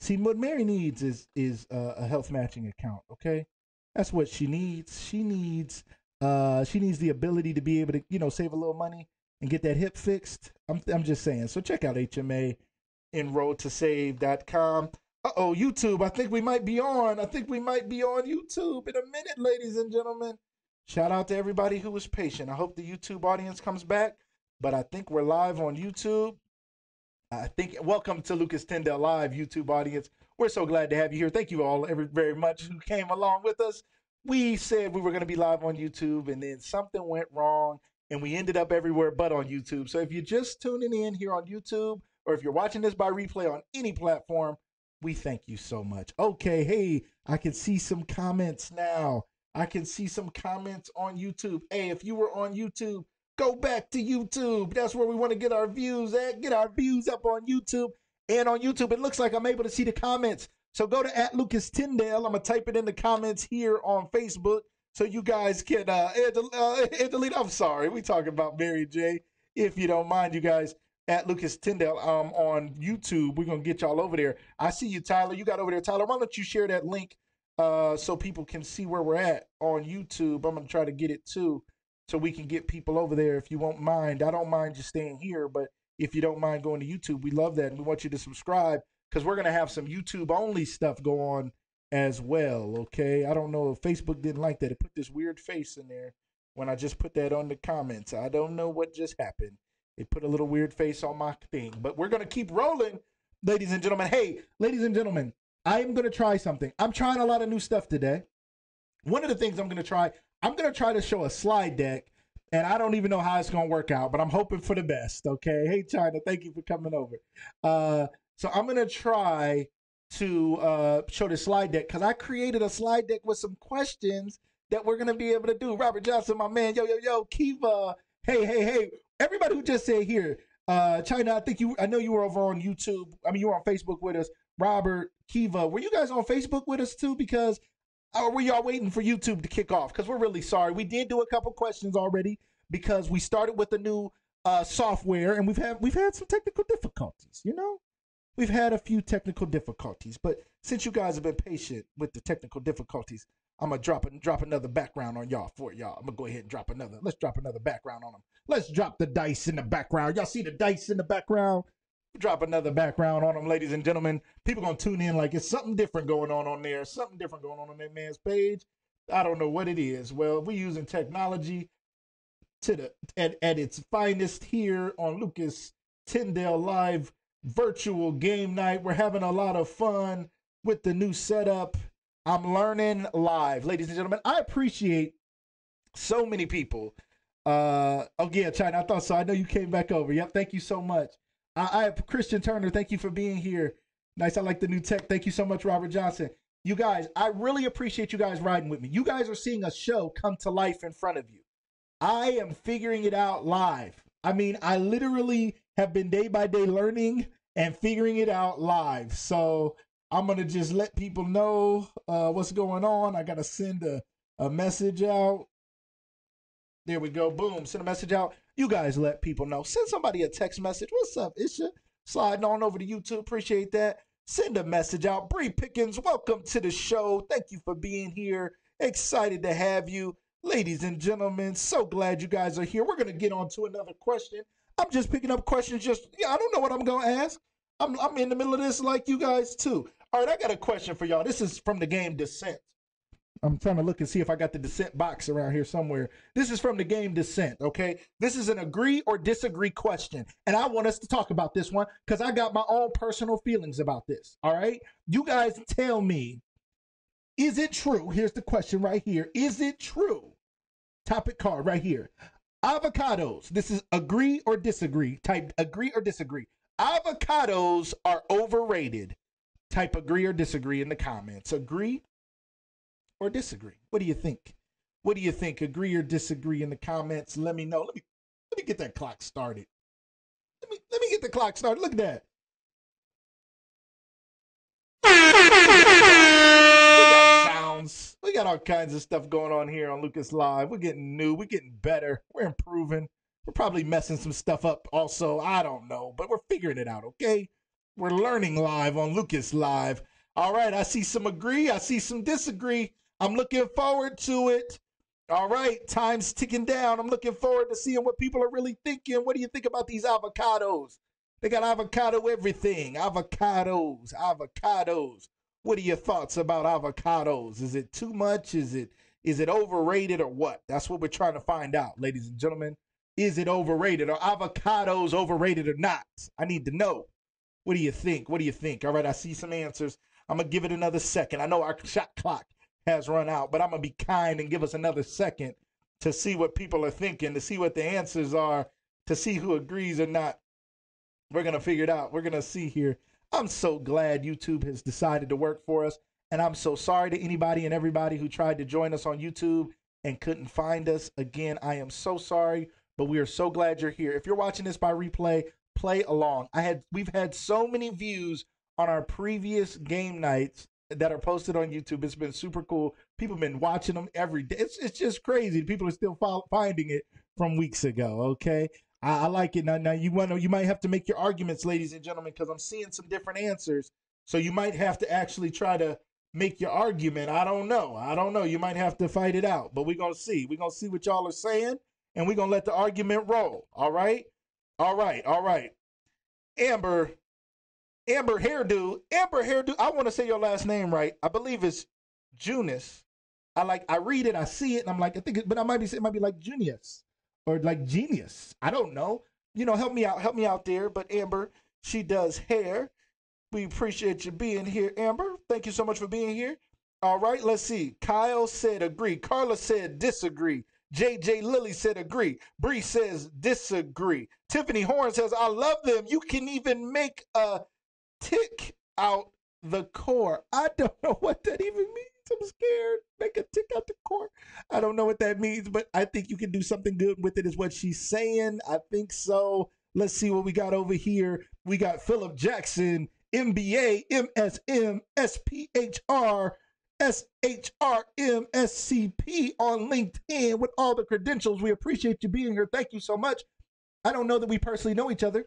See, what Mary needs is a health matching account. Okay, that's what she needs. She needs the ability to be able to, you know, save a little money and get that hip fixed. I'm just saying. So check out HMA enroll2save.com. Uh-oh, YouTube. I think we might be on YouTube in a minute, ladies and gentlemen. Shout out to everybody who was patient. I hope the YouTube audience comes back, but I think we're live on YouTube. Welcome to Lucas Tindell Live, YouTube audience. We're so glad to have you here. Thank you all very much who came along with us. We said we were going to be live on YouTube, and then something went wrong, and we ended up everywhere but on YouTube. So if you're just tuning in here on YouTube, or if you're watching this by replay on any platform, we thank you so much. Okay, hey, I can see some comments now. I can see some comments on YouTube. Hey, if you were on YouTube, go back to YouTube. That's where we want to get our views at. Get our views up on YouTube. And on YouTube, it looks like I'm able to see the comments. So go to @LucasTindell. I'm going to type it in the comments here on Facebook so you guys can, I'm sorry. We talking about Mary J. If you don't mind, you guys. @LucasTindell on YouTube. We're going to get y'all over there. I see you, Tyler. You got over there, Tyler. Why don't you share that link so people can see where we're at on YouTube? I'm going to try to get it, too, so we can get people over there if you won't mind. I don't mind you staying here, but if you don't mind going to YouTube, we love that, and we want you to subscribe because we're going to have some YouTube-only stuff go on as well, okay? I don't know if Facebook didn't like that. It put this weird face in there when I just put that on the comments. I don't know what just happened. It put a little weird face on my thing, but we're going to keep rolling, ladies and gentlemen. Hey, ladies and gentlemen, I am going to try something. I'm trying a lot of new stuff today. One of the things I'm going to try to show a slide deck, and I don't even know how it's going to work out, but I'm hoping for the best, okay? Hey, China, thank you for coming over. So I'm going to try to show the slide deck because I created a slide deck with some questions that we're going to be able to do. Robert Johnson, my man, yo, Kiva, hey. Everybody who just said here, China, I know you were over on YouTube. I mean, you were on Facebook with us. Robert, Kiva, were you guys on Facebook with us too? Because, or were y'all waiting for YouTube to kick off? Because we're really sorry. We did do a couple questions already because we started with a new software, and we've had some technical difficulties. You know, we've had a few technical difficulties, but since you guys have been patient with the technical difficulties, I'm going to drop another background on y'all for y'all. I'm going to go ahead and drop another. Let's drop another background on them. Let's drop the dice in the background. Y'all see the dice in the background? Drop another background on them, ladies and gentlemen. People going to tune in like it's something different going on there. Something different going on that man's page. I don't know what it is. Well, we're using technology at its finest here on Lucas Tindell Live Virtual Game Night. We're having a lot of fun with the new setup. I'm learning live, ladies and gentlemen. I appreciate so many people. Oh, yeah, China, I thought so. I know you came back over. Yep, thank you so much. Christian Turner, thank you for being here. Nice, I like the new tech. Thank you so much, Robert Johnson. You guys, I really appreciate you guys riding with me. You guys are seeing a show come to life in front of you. I am figuring it out live. I mean, I literally have been day by day learning and figuring it out live. So I'm going to just let people know what's going on. I got to send a message out. There we go. Boom. Send a message out. You guys let people know. Send somebody a text message. What's up, Isha? Sliding on over to YouTube. Appreciate that. Send a message out. Bree Pickens, welcome to the show. Thank you for being here. Excited to have you. Ladies and gentlemen, so glad you guys are here. We're going to get on to another question. I'm just picking up questions. I don't know what I'm going to ask. I'm in the middle of this like you guys, too. All right, I got a question for y'all. This is from the game Descent. I'm trying to look and see if I got the Descent box around here somewhere. This is from the game Descent, okay? This is an agree or disagree question, and I want us to talk about this one because I got my own personal feelings about this, all right? You guys tell me, is it true? Here's the question right here. Is it true? Topic card right here. Avocados. This is agree or disagree. Type agree or disagree. Avocados are overrated. Type agree or disagree in the comments. Agree or disagree? What do you think? What do you think? Agree or disagree in the comments? Let me know. Let me get that clock started. Let me get the clock started. Look at that. We got sounds. We got all kinds of stuff going on here on Lucas Live. We're getting new. We're getting better. We're improving. We're probably messing some stuff up also. I don't know, but we're figuring it out, okay? We're learning live on Lucas Live. All right, I see some agree. I see some disagree. I'm looking forward to it. All right, time's ticking down. I'm looking forward to seeing what people are really thinking. What do you think about these avocados? They got avocado everything. Avocados, avocados. What are your thoughts about avocados? Is it too much? Is it overrated or what? That's what we're trying to find out, ladies and gentlemen. Is it overrated? Are avocados overrated or not? I need to know. What do you think? What do you think? All right, I see some answers. I'm going to give it another second. I know our shot clock has run out, but I'm going to be kind and give us another second to see what people are thinking, to see what the answers are, to see who agrees or not. We're going to figure it out. We're going to see here. I'm so glad YouTube has decided to work for us. And I'm so sorry to anybody and everybody who tried to join us on YouTube and couldn't find us. Again, I am so sorry, but we are so glad you're here. If you're watching this by replay, play along. We've had so many views on our previous game nights that are posted on YouTube. It's been super cool. People have been watching them every day. It's just crazy. People are still finding it from weeks ago, okay? I like it. Now you might have to make your arguments, ladies and gentlemen, because I'm seeing some different answers. So you might have to actually try to make your argument. I don't know. You might have to fight it out, but we're going to see. We're going to see what y'all are saying, and we're going to let the argument roll. All right? All right. All right. Amber Hairdo. I want to say your last name right. I believe it's Junis. I read it. I see it. And I'm like, I think it, but it might be like Junius. Or like Genius. I don't know. You know, help me out there. But Amber, she does hair. We appreciate you being here, Amber. Thank you so much for being here. All right, let's see. Kyle said agree. Carla said disagree. JJ Lilly said agree. Bree says disagree. Tiffany Horn says, I love them. You can even make a tick out the core. I don't know what that even means. I'm scared. Make a tick out the court. I don't know what that means, but I think you can do something good with it is what she's saying. I think so. Let's see what we got over here. We got Philip Jackson, MBA, MSM, SPHR, SHRM, SCP on LinkedIn with all the credentials. We appreciate you being here. Thank you so much. I don't know that we personally know each other,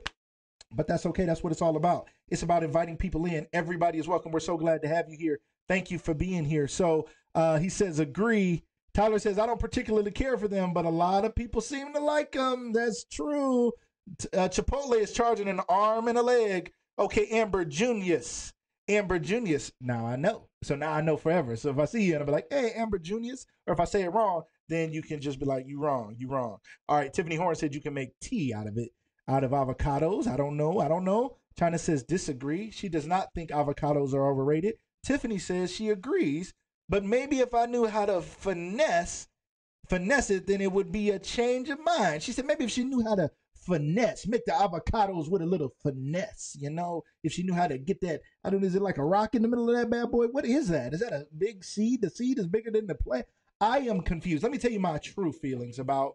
but that's okay. That's what it's all about. It's about inviting people in. Everybody is welcome. We're so glad to have you here. Thank you for being here. So he says, agree. Tyler says, I don't particularly care for them, but a lot of people seem to like them. That's true. Chipotle is charging an arm and a leg. Okay, Amber Junius. Amber Junius. Now I know. So now I know forever. So if I see you and I'll be like, hey, Amber Junius. Or if I say it wrong, then you can just be like, you wrong. All right. Tiffany Horn said you can make tea out of it, out of avocados. I don't know. China says disagree. She does not think avocados are overrated. Tiffany says she agrees, but maybe if I knew how to finesse it, then it would be a change of mind. She said maybe if she knew how to finesse, make the avocados with a little finesse, you know, if she knew how to get that, I don't know, is it like a rock in the middle of that bad boy? What is that? Is that a big seed? The seed is bigger than the plant? I am confused. Let me tell you my true feelings about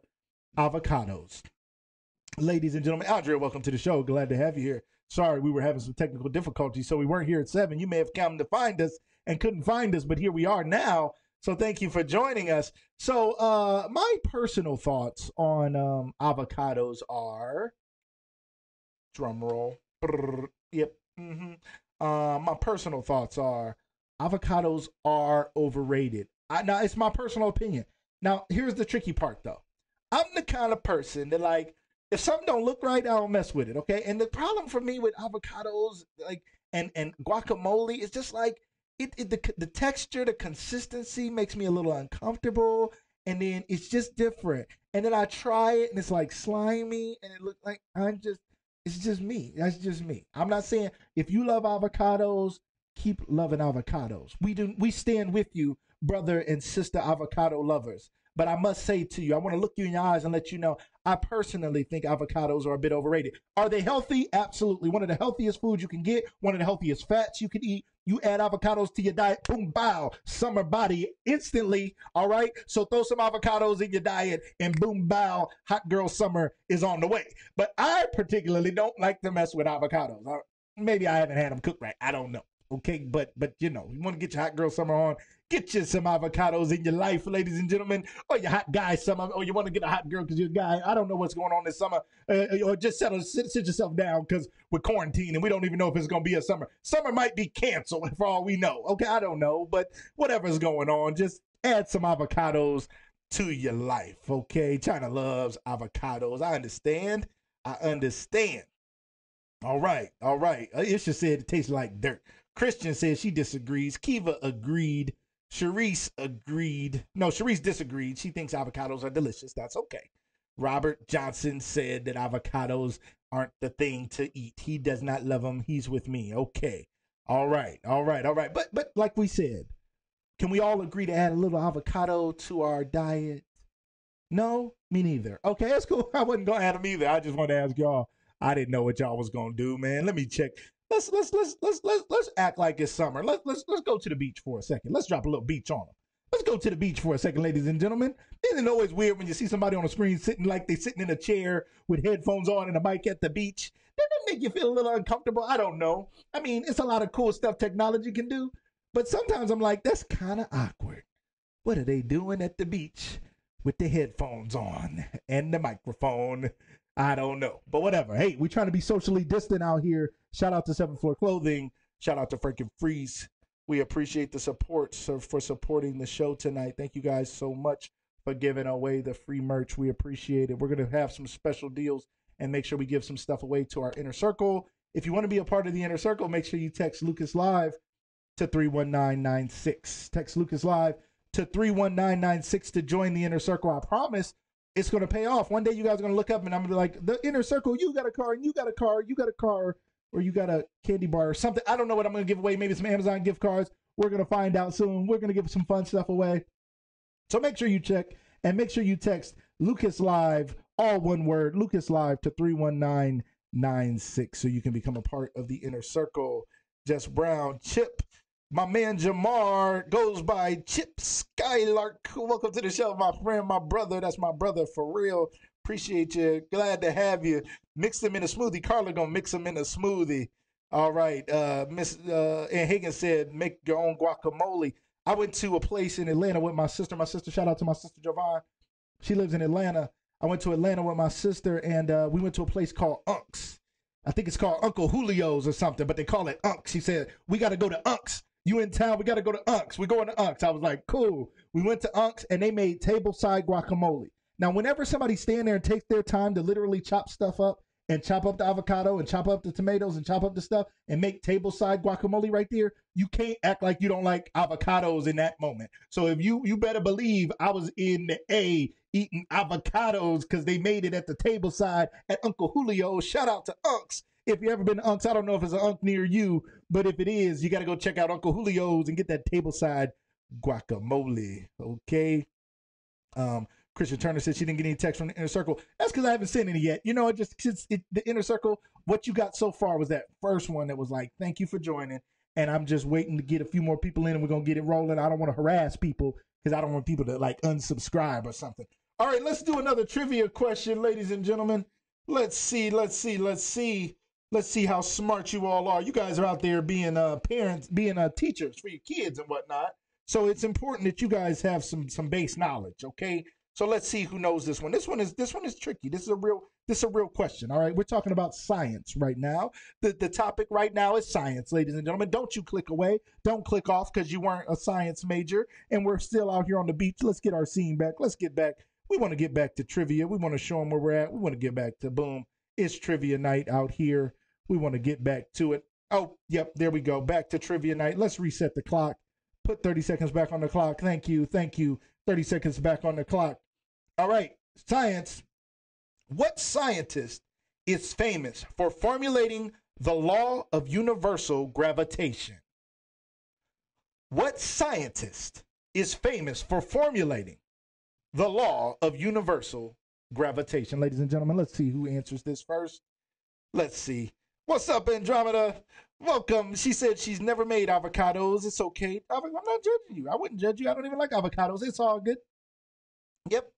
avocados. Ladies and gentlemen, Andrea, welcome to the show. Glad to have you here. Sorry, we were having some technical difficulties, so we weren't here at 7. You may have come to find us and couldn't find us, but here we are now. So thank you for joining us. So my personal thoughts on avocados are, drum roll, brrr, yep. Mm-hmm. My personal thoughts are avocados are overrated. Now, it's my personal opinion. Now, here's the tricky part, though. I'm the kind of person that, like, if something don't look right, I don't mess with it, okay? And the problem for me with avocados, like, and guacamole is just like the texture, the consistency makes me a little uncomfortable, and then it's just different. And then I try it, and it's like slimy, and it looks like it's just me. That's just me. I'm not saying if you love avocados, keep loving avocados. We stand with you, brother and sister avocado lovers. But I must say to you, I want to look you in your eyes and let you know, I personally think avocados are a bit overrated. Are they healthy? Absolutely. One of the healthiest foods you can get, one of the healthiest fats you can eat. You add avocados to your diet, boom, bow, summer body instantly, all right? So throw some avocados in your diet and boom, bow, hot girl summer is on the way. But I particularly don't like to mess with avocados. Maybe I haven't had them cooked right. I don't know. Okay, but you know, you want to get your hot girl summer on, get you some avocados in your life, ladies and gentlemen, or your hot guy summer, or you want to get a hot girl because you're a guy. I don't know what's going on this summer, or just sit yourself down because we're quarantined and we don't even know if it's going to be a summer. Summer might be canceled for all we know. Okay, I don't know, but whatever's going on, just add some avocados to your life. Okay, China loves avocados. I understand. All right. Aisha said it tastes like dirt. Christian says she disagrees. Kiva agreed. Sharice agreed. No, Sharice disagreed. She thinks avocados are delicious. That's okay. Robert Johnson said that avocados aren't the thing to eat. He does not love them. He's with me. Okay. All right. But like we said, can we all agree to add a little avocado to our diet? No, me neither. Okay, that's cool. I wasn't going to add them either. I just wanted to ask y'all. I didn't know what y'all was going to do, man. Let me check. Let's act like it's summer. Let's go to the beach for a second. Let's drop a little beach on them. Let's go to the beach for a second, ladies and gentlemen. Isn't it always weird when you see somebody on the screen sitting like they're sitting in a chair with headphones on and a mic at the beach? Doesn't that make you feel a little uncomfortable? I don't know. I mean, it's a lot of cool stuff technology can do, but sometimes I'm like, that's kind of awkward. What are they doing at the beach with the headphones on and the microphone? I don't know, but whatever. Hey, we're trying to be socially distant out here. Shout out to 7 Floor Clothing. Shout out to Franklin Freeze. We appreciate the support, so for supporting the show tonight. Thank you guys so much for giving away the free merch. We appreciate it. We're going to have some special deals and make sure we give some stuff away to our inner circle. If you want to be a part of the inner circle, make sure you text Lucas Live to 31996. Text Lucas Live to 31996 to join the inner circle. I promise it's going to pay off. One day you guys are going to look up and I'm going to be like, the inner circle, you got a car, and you got a car, or you got a candy bar or something. I don't know what I'm going to give away. Maybe some Amazon gift cards. We're going to find out soon. We're going to give some fun stuff away. So make sure you check and make sure you text Lucas Live, all one word, Lucas Live to 31996 so you can become a part of the inner circle. Jess Brown, Chip. My man Jamar goes by Chip Skylark. Welcome to the show, my friend, my brother. That's my brother for real. Appreciate you. Glad to have you. Mix them in a smoothie. Carla gonna mix them in a smoothie. All right. Miss Ann Higgins said, make your own guacamole. I went to a place in Atlanta with my sister. My sister, shout out to my sister Javon. She lives in Atlanta. I went to Atlanta with my sister, and we went to a place called Unc's. I think it's called Uncle Julio's or something, but they call it Unc's. She said, we got to go to Unc's. You in town, we got to go to Unc's. We're going to Unc's. I was like, cool. We went to Unc's and they made tableside guacamole. Now, whenever somebody stand there and takes their time to literally chop stuff up and chop up the avocado and chop up the tomatoes and chop up the stuff and make tableside guacamole right there, you can't act like you don't like avocados in that moment. So if you better believe I was in the A eating avocados because they made it at the tableside at Uncle Julio. Shout out to Unc's. If you ever been to Unc's, I don't know if it's an Unc near you, but if it is, you got to go check out Uncle Julio's and get that tableside guacamole, okay? Christian Turner said she didn't get any text from the inner circle. That's because I haven't sent any yet. You know, the inner circle, what you got so far was that first one that was like, thank you for joining, and I'm just waiting to get a few more people in, and we're going to get it rolling. I don't want to harass people because I don't want people to, like, unsubscribe or something. All right, let's do another trivia question, ladies and gentlemen. Let's see. Let's see how smart you all are. You guys are out there being parents, being teachers for your kids and whatnot. So it's important that you guys have some base knowledge, okay? So let's see who knows this one. This one is tricky. This is a real question, all right? We're talking about science right now. The topic right now is science, ladies and gentlemen. Don't you click away. Don't click off because you weren't a science major, and we're still out here on the beach. Let's get our scene back. Let's get back. We want to get back to trivia. We want to show them where we're at. We want to get back to boom. It's trivia night out here. We want to get back to it. Oh, yep, there we go. Back to trivia night. Let's reset the clock. Put 30 seconds back on the clock. Thank you. 30 seconds back on the clock. All right, science. What scientist is famous for formulating the law of universal gravitation? What scientist is famous for formulating the law of universal gravitation? Ladies and gentlemen, let's see who answers this first. Let's see. What's up, Andromeda? Welcome. She said she's never made avocados. It's okay. I'm not judging you. I wouldn't judge you. I don't even like avocados. It's all good. Yep.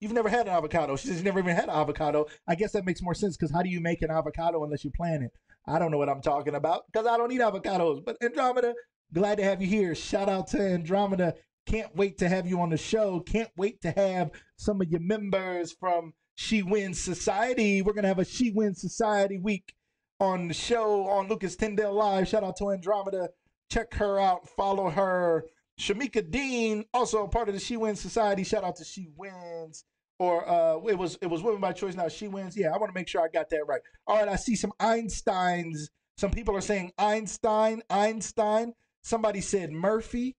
You've never had an avocado. She says you never even had an avocado. I guess that makes more sense because how do you make an avocado unless you plant it? I don't know what I'm talking about because I don't eat avocados. But Andromeda, glad to have you here. Shout out to Andromeda. Can't wait to have you on the show. Can't wait to have some of your members from She Wins Society. We're going to have a She Wins Society week on the show on Lucas Tindell Live. Shout out to Andromeda. Check her out. Follow her. Shamika Dean, also part of the She Wins Society. Shout out to She Wins. Or it was Women by Choice. Now She Wins. Yeah, I want to make sure I got that right. All right, I see some Einsteins. Some people are saying Einstein. Somebody said Murphy.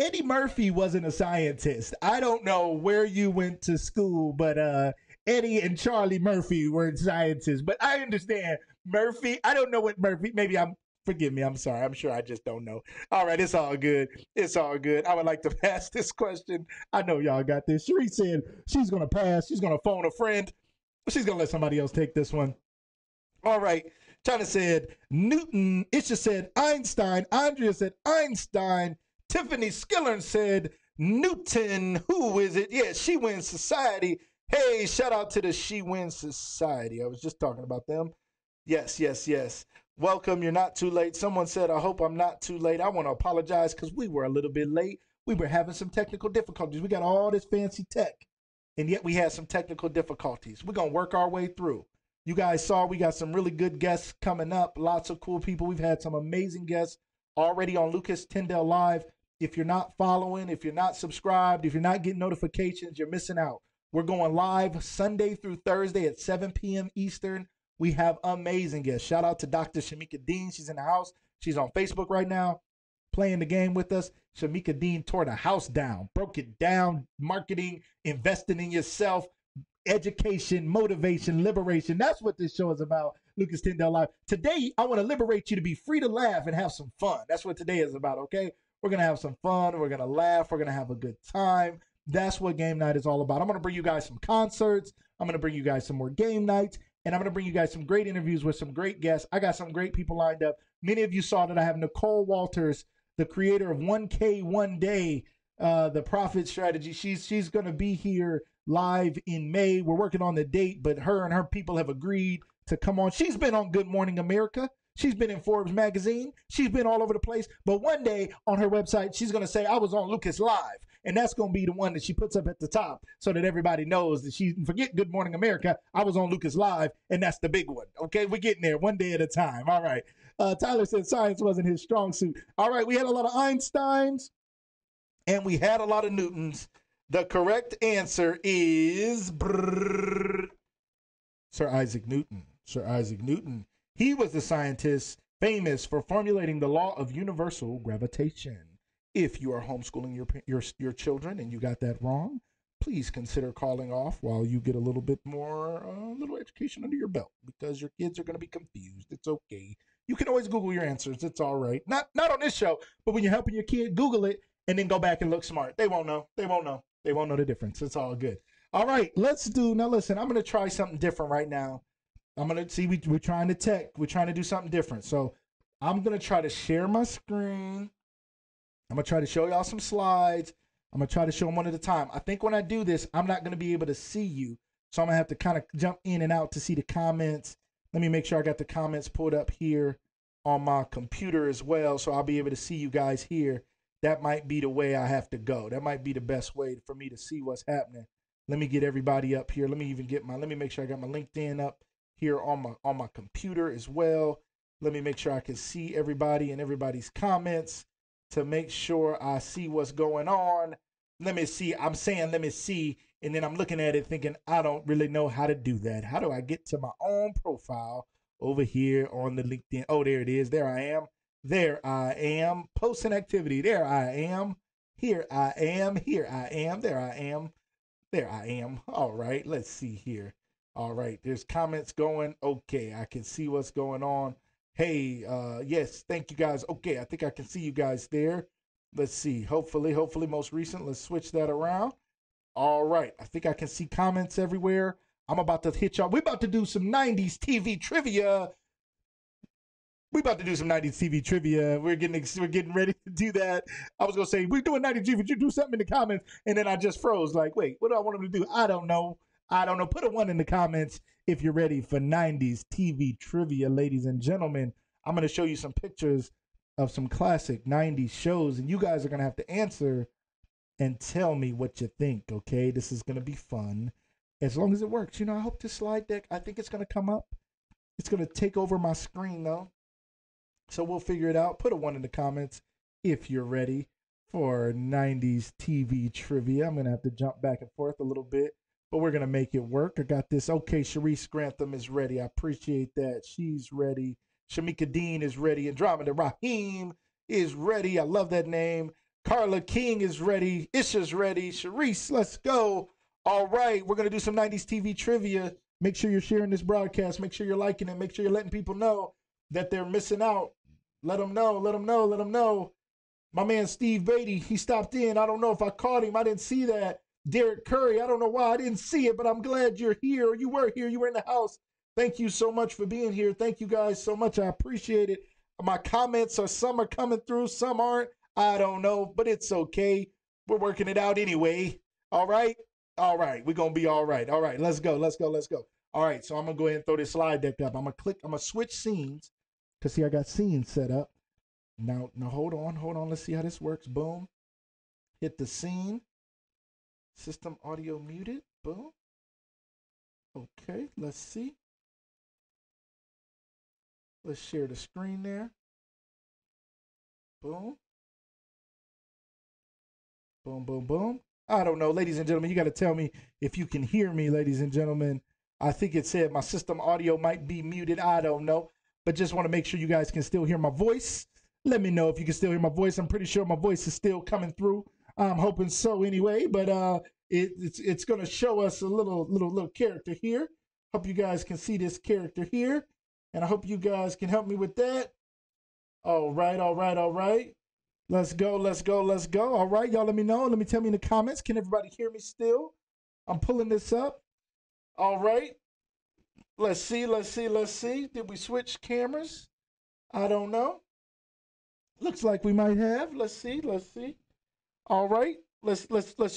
Eddie Murphy wasn't a scientist. I don't know where you went to school, but Eddie and Charlie Murphy were scientists. But I understand Murphy. I don't know what Murphy. Maybe I'm. Forgive me. I'm sorry. I'm sure I just don't know. All right. It's all good. It's all good. I would like to pass this question. I know y'all got this. Sheree said she's going to pass. She's going to phone a friend. She's going to let somebody else take this one. All right. China said Newton. Isha said Einstein. Andrea said Einstein. Tiffany Skillern said Newton. Who is it? Yeah, She Wins Society. Hey, shout out to the She Wins Society. I was just talking about them. Yes. Welcome. You're not too late. Someone said, I hope I'm not too late. I want to apologize because we were a little bit late. We were having some technical difficulties. We got all this fancy tech, and yet we had some technical difficulties. We're going to work our way through. You guys saw we got some really good guests coming up. Lots of cool people. We've had some amazing guests already on Lucas Tindell Live. If you're not following, if you're not subscribed, if you're not getting notifications, you're missing out. We're going live Sunday through Thursday at 7 p.m. Eastern. We have amazing guests. Shout out to Dr. Shamika Dean. She's in the house. She's on Facebook right now playing the game with us. Shamika Dean tore the house down, broke it down, marketing, investing in yourself, education, motivation, liberation. That's what this show is about, Lucas Tindell Live. Today, I want to liberate you to be free to laugh and have some fun. That's what today is about, okay? We're going to have some fun. We're going to laugh. We're going to have a good time. That's what game night is all about. I'm going to bring you guys some concerts. I'm going to bring you guys some more game nights. And I'm going to bring you guys some great interviews with some great guests. I got some great people lined up. Many of you saw that I have Nicole Walters, the creator of 1K One Day, the profit strategy. She's going to be here live in May. We're working on the date, but her and her people have agreed to come on. She's been on Good Morning America. She's been in Forbes magazine. She's been all over the place. But one day on her website, she's going to say, I was on Lucas Live. And that's going to be the one that she puts up at the top so that everybody knows that she forget Good Morning America. I was on Lucas Live, and that's the big one. Okay, we're getting there one day at a time. All right. Tyler said science wasn't his strong suit. All right, we had a lot of Einsteins, and we had a lot of Newtons. The correct answer is Sir Isaac Newton. Sir Isaac Newton. He was the scientist famous for formulating the law of universal gravitation. If you are homeschooling your children and you got that wrong, please consider calling off while you get a little bit more little education under your belt because your kids are going to be confused. It's okay. You can always Google your answers. It's all right. Not on this show, but when you're helping your kid, Google it and then go back and look smart. They won't know. They won't know. They won't know the difference. It's all good. All right, let's do. Now, listen, I'm going to try something different right now. I'm going to see. We're trying to tech. We're trying to do something different. So I'm going to try to share my screen. I'm going to try to show y'all some slides. I'm going to try to show them one at a time. I think when I do this, I'm not going to be able to see you. So I'm going to have to kind of jump in and out to see the comments. Let me make sure I got the comments pulled up here on my computer as well. So I'll be able to see you guys here. That might be the way I have to go. That might be the best way for me to see what's happening. Let me get everybody up here. Let me even get my, let me make sure I got my LinkedIn up here on my computer as well. Let me make sure I can see everybody and everybody's comments. To make sure I see what's going on. Let me see. I'm saying, let me see. And then I'm looking at it thinking, I don't really know how to do that. How do I get to my own profile over here on the LinkedIn? Oh, there it is. There I am. There I am. Post an activity. There I am. Here I am. Here I am. There I am. There I am. All right. Let's see here. All right. There's comments going. Okay. I can see what's going on. Hey, yes, thank you guys. Okay, I think I can see you guys there. Let's see. Hopefully most recent. Let's switch that around. All right. I think I can see comments everywhere. I'm about to hit y'all. We're about to do some 90s TV trivia. We're about to do some 90s TV trivia. We're getting ready to do that. I was going to say, we're doing 90s TV. Would you do something in the comments? And then I just froze like, wait, what do I want them to do? I don't know. I don't know. Put a one in the comments if you're ready for 90s TV trivia, ladies and gentlemen. I'm going to show you some pictures of some classic 90s shows, and you guys are going to have to answer and tell me what you think, okay? This is going to be fun. As long as it works. You know, I hope this slide deck, I think it's going to come up. It's going to take over my screen, though. So we'll figure it out. Put a one in the comments if you're ready for 90s TV trivia. I'm going to have to jump back and forth a little bit, but we're going to make it work. I got this. Okay, Sharice Grantham is ready. I appreciate that. She's ready. Shamika Dean is ready. Andromeda Rahim is ready. I love that name. Carla King is ready. Isha's ready. Sharice, let's go. All right, we're going to do some 90s TV trivia. Make sure you're sharing this broadcast. Make sure you're liking it. Make sure you're letting people know that they're missing out. Let them know. Let them know. Let them know. My man Steve Beatty, he stopped in. I don't know if I caught him. I didn't see that. Derek Curry, I don't know why I didn't see it, but I'm glad you're here. You were here. You were in the house. Thank you so much for being here. Thank you guys so much. I appreciate it. My comments are, some are coming through, some aren't. I don't know, but it's okay. We're working it out anyway. All right? All right. We're going to be all right. All right. Let's go. Let's go. Let's go. All right. So I'm going to go ahead and throw this slide deck up. I'm going to click. I'm going to switch scenes because, see, I got scenes set up. Now, hold on. Hold on. Let's see how this works. Boom. Hit the scene. System audio muted. Boom. Okay. Let's see. Let's share the screen there. Boom. Boom, boom, boom. I don't know. Ladies and gentlemen, you got to tell me if you can hear me, ladies and gentlemen. I think it said my system audio might be muted. I don't know. But just want to make sure you guys can still hear my voice. Let me know if you can still hear my voice. I'm pretty sure my voice is still coming through. I'm hoping so anyway. But it's going to show us a little character here. Hope you guys can see this character here. And I hope you guys can help me with that. All right, all right, all right. Let's go, let's go, let's go. All right, y'all let me know. Let me tell me in the comments. Can everybody hear me still? I'm pulling this up. All right. Let's see, let's see, let's see. Did we switch cameras? I don't know. Looks like we might have. Let's see, let's see. All right. Let's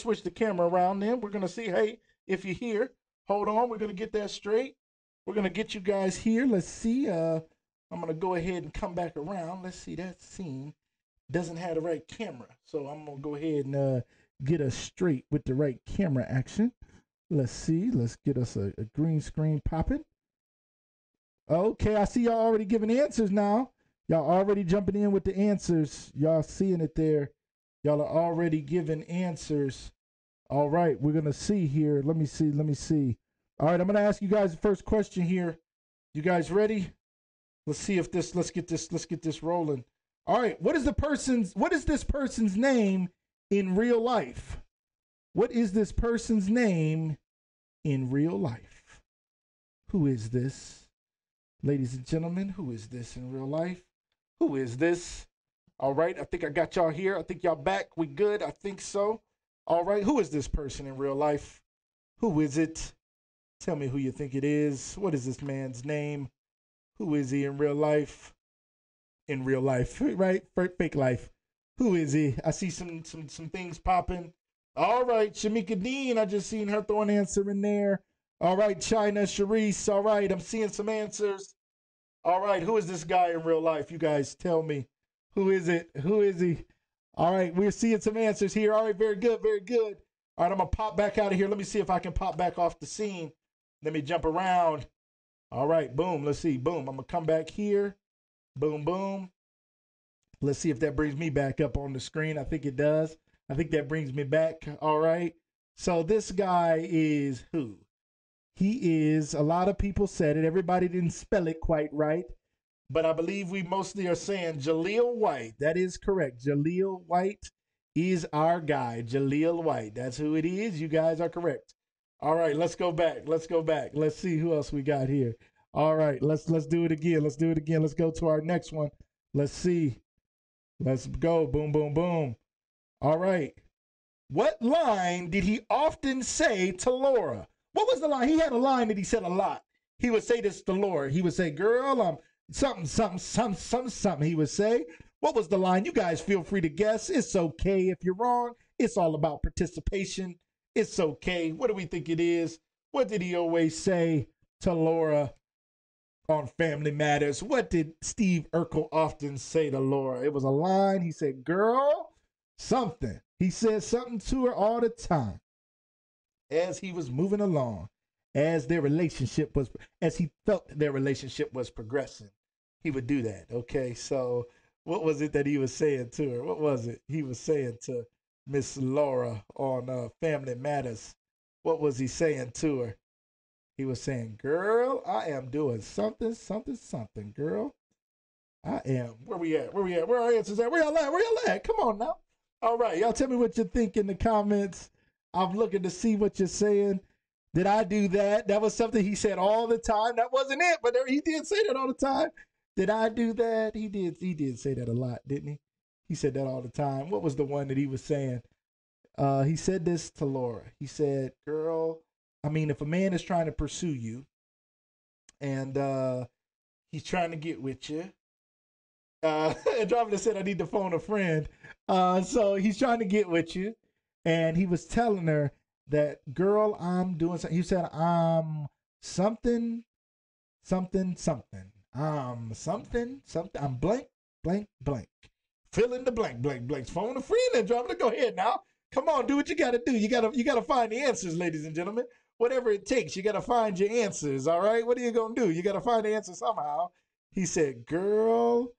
switch the camera around then. We're going to see, hey, if you're here. Hold on. We're going to get that straight. We're going to get you guys here. Let's see. I'm going to go ahead and come back around. Let's see that scene. Doesn't have the right camera, so I'm gonna go ahead and get us straight with the right camera action. Let's see, let's get us a green screen popping. Okay, I see y'all already giving answers now. Y'all already jumping in with the answers. Y'all seeing it there. Y'all are already giving answers. All right, we're gonna see here. Let me see, let me see. All right, I'm gonna ask you guys the first question here. You guys ready? Let's see if this, let's get this rolling. All right, what is this person's name in real life? What is this person's name in real life? Who is this? Ladies and gentlemen, who is this in real life? Who is this? All right, I think I got y'all here. I think y'all back. We good? I think so. All right, who is this person in real life? Who is it? Tell me who you think it is. What is this man's name? Who is he in real life? In real life, right? Fake life. Who is he? I see some things popping. All right, Shamika Dean. I just seen her throw an answer in there. All right, China, Sharice. All right, I'm seeing some answers. All right, who is this guy in real life? You guys tell me. Who is it? Who is he? All right, we're seeing some answers here. All right, very good, very good. All right, I'm going to pop back out of here. Let me see if I can pop back off the scene. Let me jump around. All right, boom. Let's see. Boom. I'm going to come back here. Boom, boom. Let's see if that brings me back up on the screen. I think it does. I think that brings me back. All right. So this guy is who? He is, a lot of people said it. Everybody didn't spell it quite right. But I believe we mostly are saying Jaleel White. That is correct. Jaleel White is our guy. Jaleel White. That's who it is. You guys are correct. All right. Let's go back. Let's go back. Let's see who else we got here. All right, let's do it again. Let's do it again. Let's go to our next one. Let's see. Let's go. Boom, boom, boom. All right. What line did he often say to Laura? What was the line? He had a line that he said a lot. He would say this to Laura. He would say, girl, something, something, something, something, something, he would say. What was the line? You guys feel free to guess. It's okay if you're wrong. It's all about participation. It's okay. What do we think it is? What did he always say to Laura on Family Matters? What did Steve Urkel often say to Laura? It was a line. He said, girl, something. He said something to her all the time as he was moving along, as their relationship was, as he felt their relationship was progressing. He would do that. Okay, so what was it that he was saying to her? What was it he was saying to Miss Laura on Family Matters? What was he saying to her? He was saying, girl, I am doing something, something, something, girl. I am. Where we at? Where we at? Where our answers at? Where y'all at? Where y'all at? Come on now. All right, y'all tell me what you think in the comments. I'm looking to see what you're saying. Did I do that? That was something he said all the time. That wasn't it, but he did say that all the time. Did I do that? He did say that a lot, didn't he? He said that all the time. What was the one that he was saying? He said this to Laura. He said, girl, I mean, if a man is trying to pursue you and he's trying to get with you, and Dravina said, I need to phone a friend. So he's trying to get with you. And he was telling her that, girl, I'm doing something. He said, I'm something, something, something. I'm something, something. I'm blank, blank, blank. Fill in the blank, blank, blank. Phone a friend and Dravina, go ahead now. Come on, do what you got to do. You gotta find the answers, ladies and gentlemen. Whatever it takes, you got to find your answers, all right? What are you going to do? You got to find the answer somehow. He said, girl.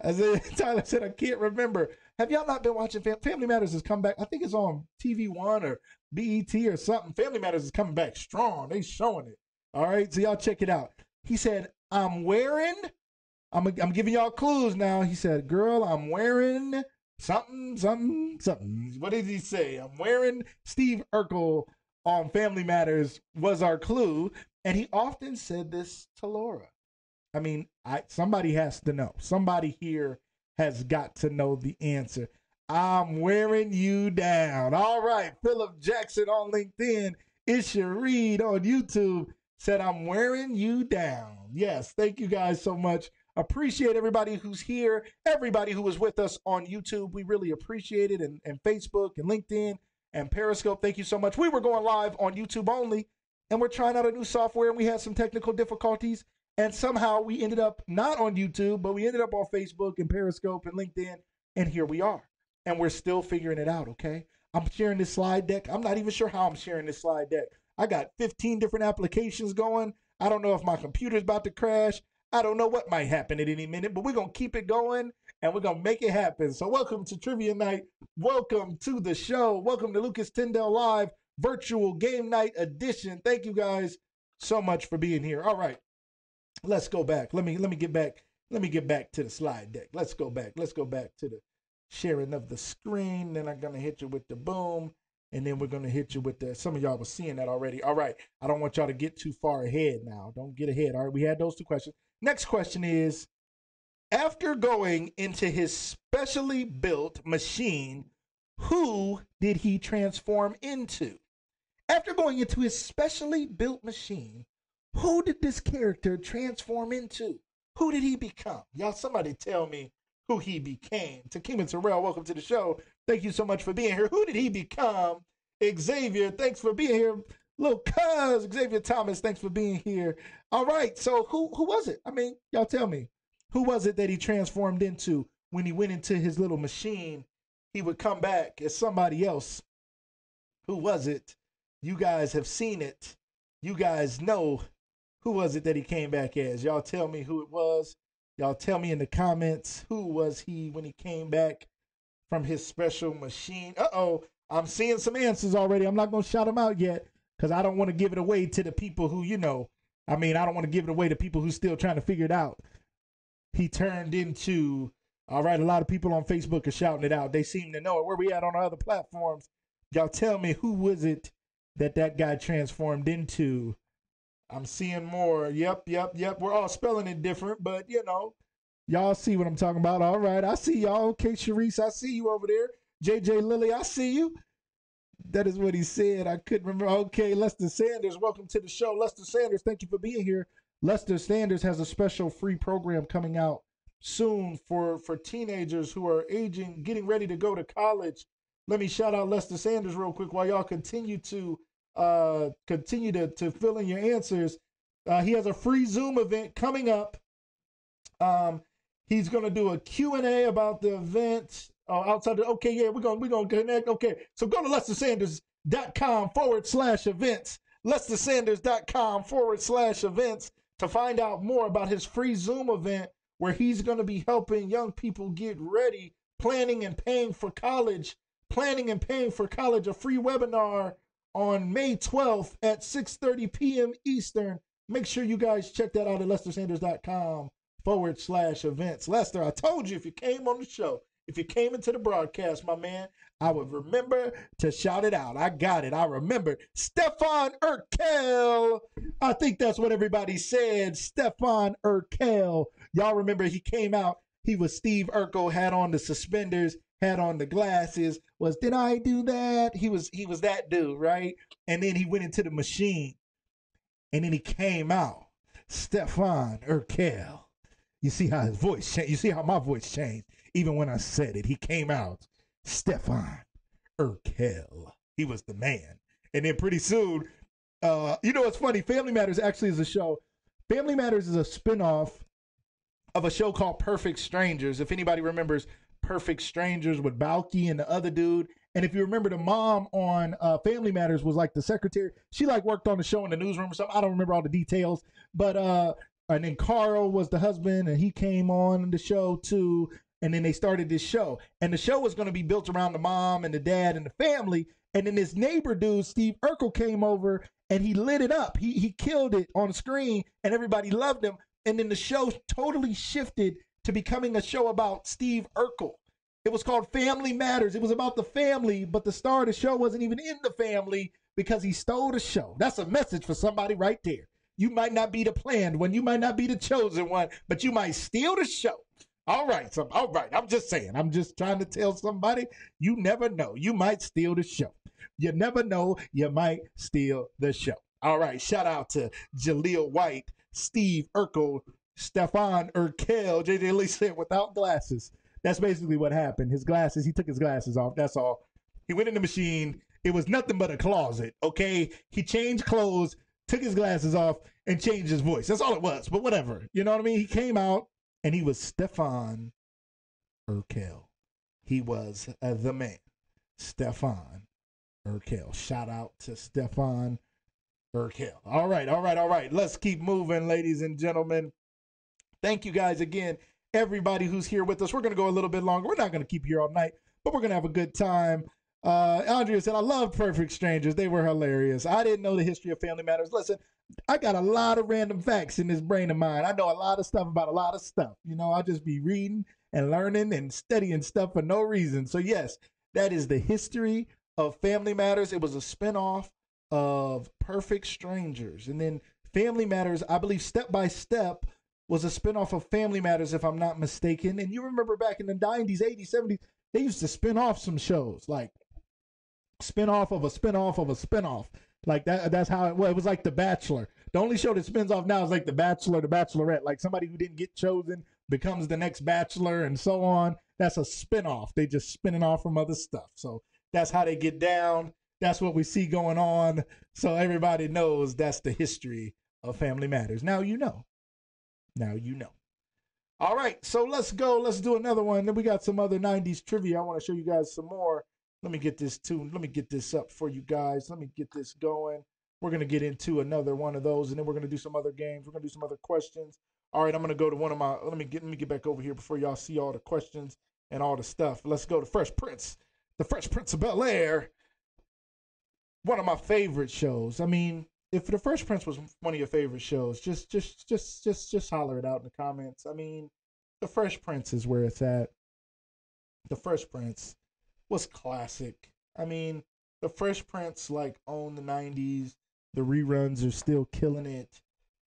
As Tyler said, I can't remember. Have y'all not been watching Family Matters? Has come back. I think it's on TV One or BET or something. Family Matters is coming back strong. They showing it. All right, so y'all check it out. He said, I'm giving y'all clues now. He said, girl, I'm wearing something, something, something. What did he say? I'm wearing Steve Urkel on Family Matters was our clue. And he often said this to Laura. I mean, somebody has to know. Somebody here has got to know the answer. I'm wearing you down. All right, Philip Jackson on LinkedIn, Isha Reed on YouTube said, I'm wearing you down. Yes, thank you guys so much. Appreciate everybody who's here, everybody who was with us on YouTube. We really appreciate it, and Facebook and LinkedIn and Periscope. Thank you so much. We were going live on YouTube only, and we're trying out a new software, and we had some technical difficulties. And somehow we ended up not on YouTube, but we ended up on Facebook and Periscope and LinkedIn. And here we are. And we're still figuring it out, okay? I'm sharing this slide deck. I'm not even sure how I'm sharing this slide deck. I got 15 different applications going. I don't know if my computer's about to crash. I don't know what might happen at any minute, but we're going to keep it going and we're going to make it happen. So welcome to Trivia Night. Welcome to the show. Welcome to Lucas Tindell Live Virtual Game Night Edition. Thank you guys so much for being here. All right. Let's go back. Let me get back. Let me get back to the slide deck. Let's go back. Let's go back to the sharing of the screen. Then I'm going to hit you with the boom. And then we're going to hit you with the, some of y'all were seeing that already. All right. I don't want y'all to get too far ahead now. Don't get ahead. All right. We had those two questions. Next question is, after going into his specially built machine, who did he transform into? After going into his specially built machine, who did this character transform into? Who did he become? Y'all, somebody tell me who he became. Takeem Terrell, welcome to the show. Thank you so much for being here. Who did he become? Xavier, thanks for being here. Little cuz, Xavier Thomas, thanks for being here. All right, so who was it? I mean, y'all tell me. Who was it that he transformed into when he went into his little machine? He would come back as somebody else. Who was it? You guys have seen it. You guys know. Who was it that he came back as? Y'all tell me who it was. Y'all tell me in the comments, who was he when he came back from his special machine? Uh-oh, I'm seeing some answers already. I'm not going to shout them out yet because I don't want to give it away to the people who, you know, I mean, I don't want to give it away to people who's still trying to figure it out. He turned into, all right, a lot of people on Facebook are shouting it out. They seem to know it. Where we at on our other platforms? Y'all tell me, who was it that that guy transformed into? I'm seeing more. Yep. We're all spelling it different, but you know, y'all see what I'm talking about. All right. I see y'all. Okay, Sharice, I see you over there. JJ Lilly, I see you. That is what he said. I couldn't remember. Okay, Lester Sanders, welcome to the show. Lester Sanders, thank you for being here. Lester Sanders has a special free program coming out soon for teenagers who are aging, getting ready to go to college. Let me shout out Lester Sanders real quick while y'all continue to continue to fill in your answers. He has a free Zoom event coming up. He's going to do a Q&A about the event. Outside the, okay, yeah, we're going to connect. Okay, so go to LesterSanders.com/events. LesterSanders.com/events to find out more about his free Zoom event where he's going to be helping young people get ready, planning and paying for college, a free webinar on May 12th at 6:30 p.m. Eastern. Make sure you guys check that out at LesterSanders.com/events. Lester, I told you if you came on the show, if you came into the broadcast, my man, I would remember to shout it out. I got it. I remembered. Stefan Urkel. I think that's what everybody said. Stefan Urkel. Y'all remember he came out. He was Steve Urkel, had on the suspenders, had on the glasses. Was, did I do that? He was that dude, right? And then he went into the machine. And then he came out. Stefan Urkel. You see how his voice changed. You see how my voice changed. Even when I said it, he came out. Stefan Urkel. He was the man. And then pretty soon, you know what's funny? Family Matters actually is a show. Family Matters is a spinoff of a show called Perfect Strangers. If anybody remembers Perfect Strangers with Balky and the other dude. And if you remember, the mom on Family Matters was like the secretary. She like worked on the show in the newsroom or something. I don't remember all the details. But and then Carl was the husband, and he came on the show too. And then they started this show. And the show was going to be built around the mom and the dad and the family. And then this neighbor dude, Steve Urkel, came over, and he lit it up. He killed it on screen, and everybody loved him. And then the show totally shifted to becoming a show about Steve Urkel. It was called Family Matters. It was about the family, but the star of the show wasn't even in the family because he stole the show. That's a message for somebody right there. You might not be the planned one. You might not be the chosen one, but you might steal the show. All right. So, all right. I'm just saying. I'm just trying to tell somebody, you never know. You might steal the show. You never know. You might steal the show. All right. Shout out to Jaleel White, Steve Urkel, Stefan Urkel. JJ Lee said without glasses. That's basically what happened. His glasses, he took his glasses off. That's all. He went in the machine. It was nothing but a closet. Okay. He changed clothes, took his glasses off, and changed his voice. That's all it was, but whatever. You know what I mean? He came out, and he was Stefan Urkel. He was the man, Stefan Urkel. Shout out to Stefan Urkel. All right, all right, all right. Let's keep moving, ladies and gentlemen. Thank you guys again, everybody who's here with us. We're going to go a little bit longer. We're not going to keep you here all night, but we're going to have a good time. Andrea said, I love Perfect Strangers. They were hilarious. I didn't know the history of Family Matters. Listen, I got a lot of random facts in this brain of mine. I know a lot of stuff about a lot of stuff. You know, I just be reading and learning and studying stuff for no reason. So yes, that is the history of Family Matters. It was a spinoff of Perfect Strangers. And then Family Matters, I believe Step by Step was a spinoff of Family Matters, if I'm not mistaken. And you remember back in the 90s, 80s, 70s, they used to spin off some shows like spinoff of a spinoff of a spinoff, like that's how it was. It was like The Bachelor. The only show that spins off now is like The Bachelor, The Bachelorette, like somebody who didn't get chosen becomes the next bachelor and so on. That's a spinoff. They just spinning off from other stuff. So that's how they get down. That's what we see going on. So everybody knows that's the history of Family Matters. Now you know. Now you know. All right, so let's go. Let's do another one. Then we got some other 90s trivia. I want to show you guys some more. Let me get this tuned. Let me get this up for you guys. Let me get this going. We're going to get into another one of those, and then we're going to do some other games. We're going to do some other questions. All right, I'm going to go to one of my – let me get back over here before y'all see all the questions and all the stuff. Let's go to Fresh Prince, the Fresh Prince of Bel-Air, one of my favorite shows. I mean, if the Fresh Prince was one of your favorite shows, just holler it out in the comments. I mean, the Fresh Prince is where it's at. The Fresh Prince was classic. I mean, the Fresh Prince like owned the 90s. The reruns are still killing it.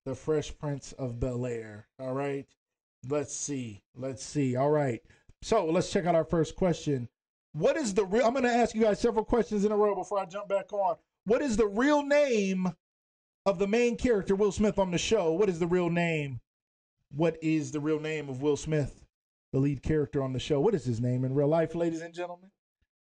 The Fresh Prince of Bel-Air. All right. Let's see. Let's see. All right. So let's check out our first question. What is the real? I'm going to ask you guys several questions in a row before I jump back on. What is the real name of the main character, Will Smith, on the show? What is the real name? What is the real name of Will Smith, the lead character on the show? What is his name in real life, ladies and gentlemen?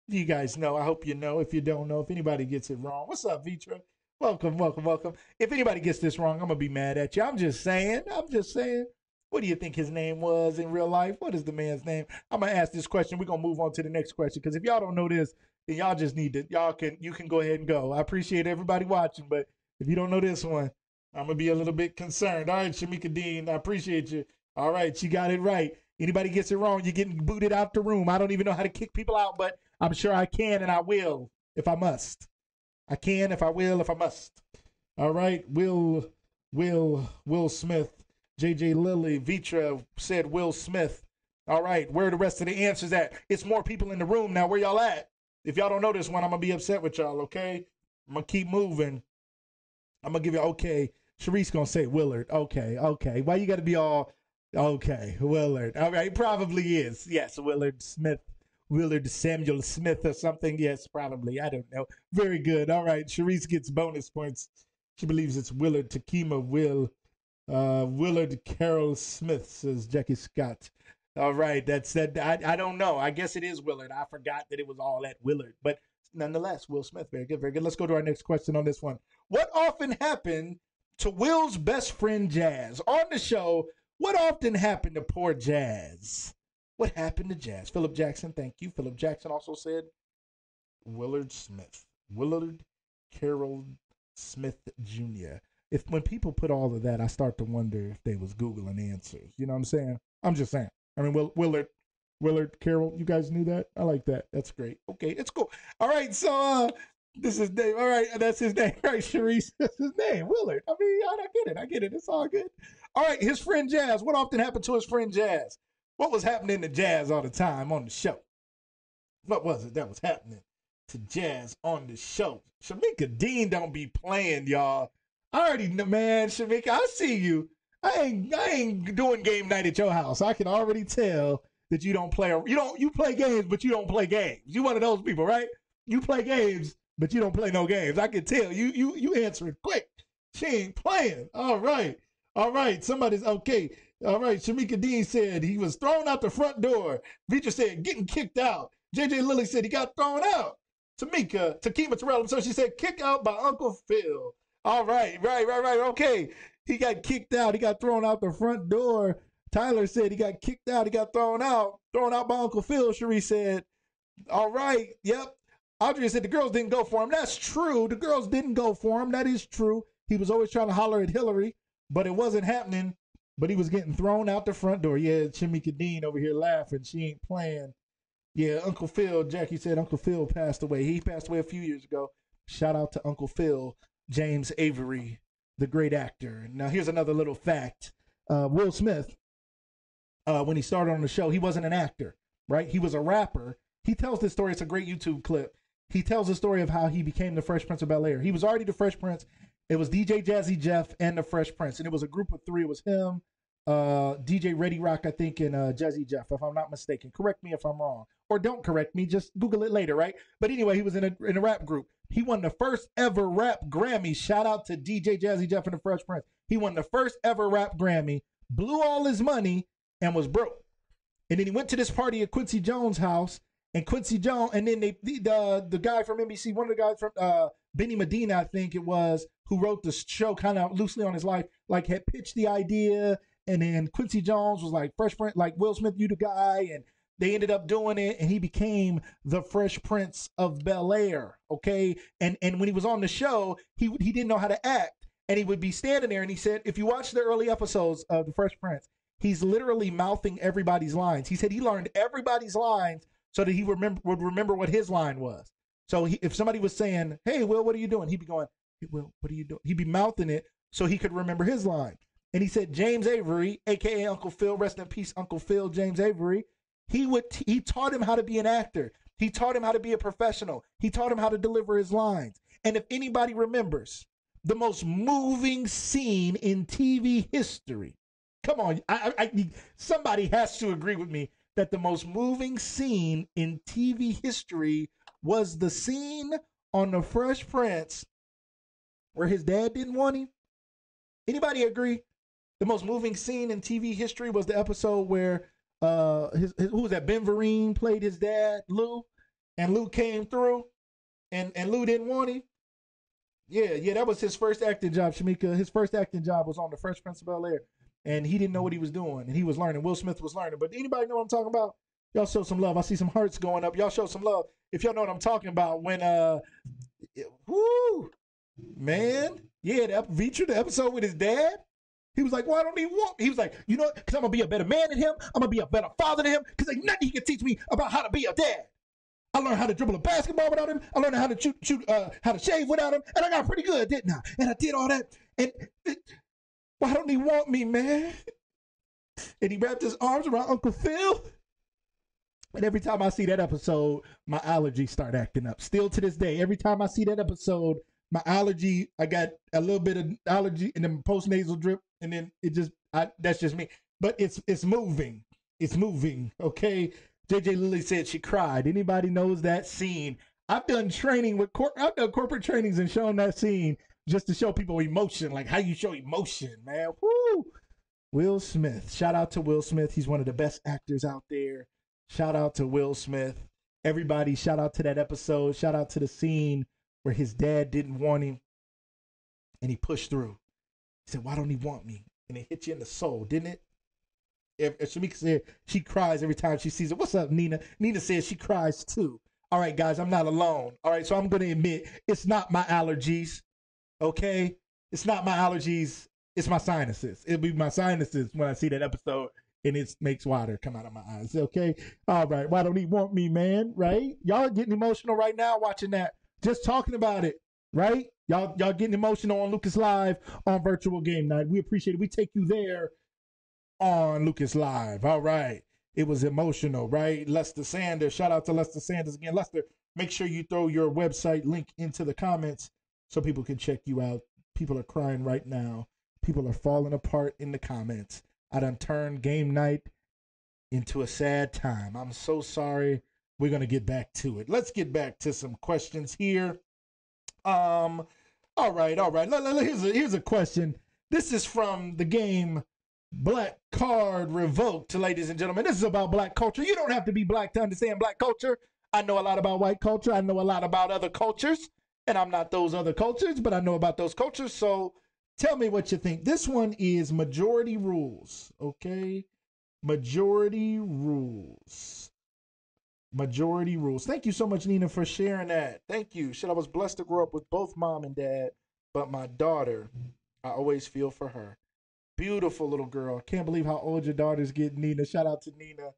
You guys know. I hope you know. If you don't know, if anybody gets it wrong, what's up, Vitra? Welcome, welcome, welcome. If anybody gets this wrong, I'm going to be mad at you. I'm just saying. What do you think his name was in real life? What is the man's name? I'm going to ask this question. We're going to move on to the next question, because if y'all don't know this, then y'all just need to, you can go ahead and go. I appreciate everybody watching, but if you don't know this one, I'm going to be a little bit concerned. All right, Shamika Dean, I appreciate you. All right, she got it right. Anybody gets it wrong, you're getting booted out the room. I don't even know how to kick people out, but I'm sure I can and I will if I must. I can, if I will, if I must. All right. Will Smith, JJ Lilly, Vitra said Will Smith. All right. Where are the rest of the answers at? It's more people in the room now. Where y'all at? If y'all don't know this one, I'm going to be upset with y'all, okay? I'm going to keep moving. I'm going to give you, okay. Sharice going to say Willard. Okay. Okay. Why you got to be all, okay, Willard. All right. It probably is. Yes, Willard Smith. Willard Samuel Smith or something. Yes, probably. I don't know. Very good. All right. Sharice gets bonus points. She believes it's Willard Takima Will. Willard Carroll Smith, says Jackie Scott. All right. That's that. I don't know. I guess it is Willard. I forgot that it was all at Willard. But nonetheless, Will Smith. Very good. Very good. Let's go to our next question on this one. What often happened to Will's best friend, Jazz? On the show, what often happened to poor Jazz? What happened to Jazz? Philip Jackson, thank you. Philip Jackson also said Willard Smith. Willard Carroll Smith Jr. If when people put all of that, I start to wonder if they was Googling answers. You know what I'm saying? I'm just saying. I mean, Willard Carroll, you guys knew that? I like that. That's great. Okay, that's cool. All right, so this is Dave. All right, that's his name. All right, Sharice, that's his name, Willard. I mean, I get it. I get it. It's all good. All right, his friend Jazz. What often happened to his friend Jazz? What was happening to Jazz all the time on the show? What was it that was happening to Jazz on the show? Shamika Dean don't be playing, y'all. I already know, man, Shamika, I see you. I ain't doing game night at your house. I can already tell that you don't play. You play games, but you don't play games. You one of those people, right? You play games, but you don't play no games. I can tell. You answering quick. She ain't playing. All right. All right. Somebody's okay. All right, Shamika Dean said he was thrown out the front door. Vitra said getting kicked out. JJ Lilly said he got thrown out. Takima Terrell, so she said kicked out by Uncle Phil. All right. Okay, he got kicked out. He got thrown out the front door. Tyler said he got kicked out. He got thrown out by Uncle Phil. Cherie said, all right, yep. Audrey said the girls didn't go for him. That's true. The girls didn't go for him. That is true. He was always trying to holler at Hillary, but it wasn't happening. But he was getting thrown out the front door. Yeah, Shamika Dean over here laughing. She ain't playing. Yeah, Uncle Phil, Jackie said Uncle Phil passed away. He passed away a few years ago. Shout out to Uncle Phil, James Avery, the great actor. Now, here's another little fact. Will Smith, when he started on the show, he wasn't an actor, right? He was a rapper. He tells this story. It's a great YouTube clip. He tells the story of how he became the Fresh Prince of Bel-Air. He was already the Fresh Prince. It was DJ Jazzy Jeff and the Fresh Prince, and it was a group of three. It was him, DJ Reddy Rock, I think, and Jazzy Jeff, if I'm not mistaken. Correct me if I'm wrong, or don't correct me. Just Google it later, right? But anyway, he was in a rap group. He won the first ever rap Grammy. Shout out to DJ Jazzy Jeff and the Fresh Prince. He won the first ever rap Grammy, blew all his money, and was broke. And then he went to this party at Quincy Jones' house, and Quincy Jones, and then the guy from NBC, one of the guys from Benny Medina, I think it was, who wrote the show kind of loosely on his life, like had pitched the idea. And then Quincy Jones was like, Fresh Prince, like Will Smith, you the guy. And they ended up doing it. And he became the Fresh Prince of Bel-Air. Okay. And when he was on the show, he didn't know how to act. And he would be standing there. And he said, if you watch the early episodes of the Fresh Prince, he's literally mouthing everybody's lines. He said he learned everybody's lines so that he would remember what his line was. So if somebody was saying, hey, Will, what are you doing? He'd be going, hey, Will, what are you doing? He'd be mouthing it so he could remember his line. And he said James Avery, a.k.a. Uncle Phil, rest in peace, Uncle Phil, James Avery, he taught him how to be an actor. He taught him how to be a professional. He taught him how to deliver his lines. And if anybody remembers the most moving scene in TV history, come on, somebody has to agree with me that the most moving scene in TV history was the scene on The Fresh Prince where his dad didn't want him. Anybody agree? The most moving scene in TV history was the episode where who was that? Ben Vereen played his dad, Lou, and Lou came through, and Lou didn't want him. Yeah, that was his first acting job, Shamika. His first acting job was on The Fresh Prince of Bel-Air, and he didn't know what he was doing, and he was learning. Will Smith was learning. But anybody know what I'm talking about? Y'all show some love. I see some hearts going up. Y'all show some love. If y'all know what I'm talking about, when, woo, man, yeah, the episode with his dad. He was like, why don't he walk? He was like, you know, because I'm going to be a better man than him. I'm going to be a better father than him, because ain't nothing he can teach me about how to be a dad. I learned how to dribble a basketball without him. I learned how to how to shave without him. And I got pretty good, didn't I? And I did all that. And why don't he want me, man? And he wrapped his arms around Uncle Phil. And every time I see that episode, my allergies start acting up. Still to this day, every time I see that episode, my allergy, I got a little bit of allergy and then post-nasal drip. And then it just, that's just me. But it's moving. It's moving, okay? JJ Lilly said she cried. Anybody knows that scene? I've done training with corporate trainings and shown that scene just to show people emotion, like how you show emotion, man. Woo! Will Smith. Shout out to Will Smith. He's one of the best actors out there. Shout out to Will Smith. Everybody, shout out to that episode. Shout out to the scene where his dad didn't want him and he pushed through. He said, why don't he want me? And it hit you in the soul, didn't it? Shamika said she cries every time she sees it. What's up, Nina? Nina says she cries too. All right, guys, I'm not alone. All right, so I'm going to admit it's not my allergies, okay? It's not my allergies. It's my sinuses. It'll be my sinuses when I see that episode, and it makes water come out of my eyes, okay? All right, why don't he want me, man, right? Y'all getting emotional right now watching that, just talking about it, right? Y'all getting emotional on Lucas Live on Virtual Game Night. We appreciate it. We take you there on Lucas Live. All right. It was emotional, right? Lester Sanders. Shout out to Lester Sanders again. Lester, make sure you throw your website link into the comments so people can check you out. People are crying right now. People are falling apart in the comments. I done turned game night into a sad time. I'm so sorry. We're going to get back to it. Let's get back to some questions here. All right. Here's a question. This is from the game Black Card Revoked, ladies and gentlemen. This is about black culture. You don't have to be black to understand black culture. I know a lot about white culture. I know a lot about other cultures, and I'm not those other cultures, but I know about those cultures. So tell me what you think. This one is majority rules, okay? Majority rules. Majority rules. Thank you so much, Nina, for sharing that. Thank you. Shit, I was blessed to grow up with both mom and dad, but my daughter, I always feel for her. Beautiful little girl. Can't believe how old your daughters get, Nina. Shout out to Nina,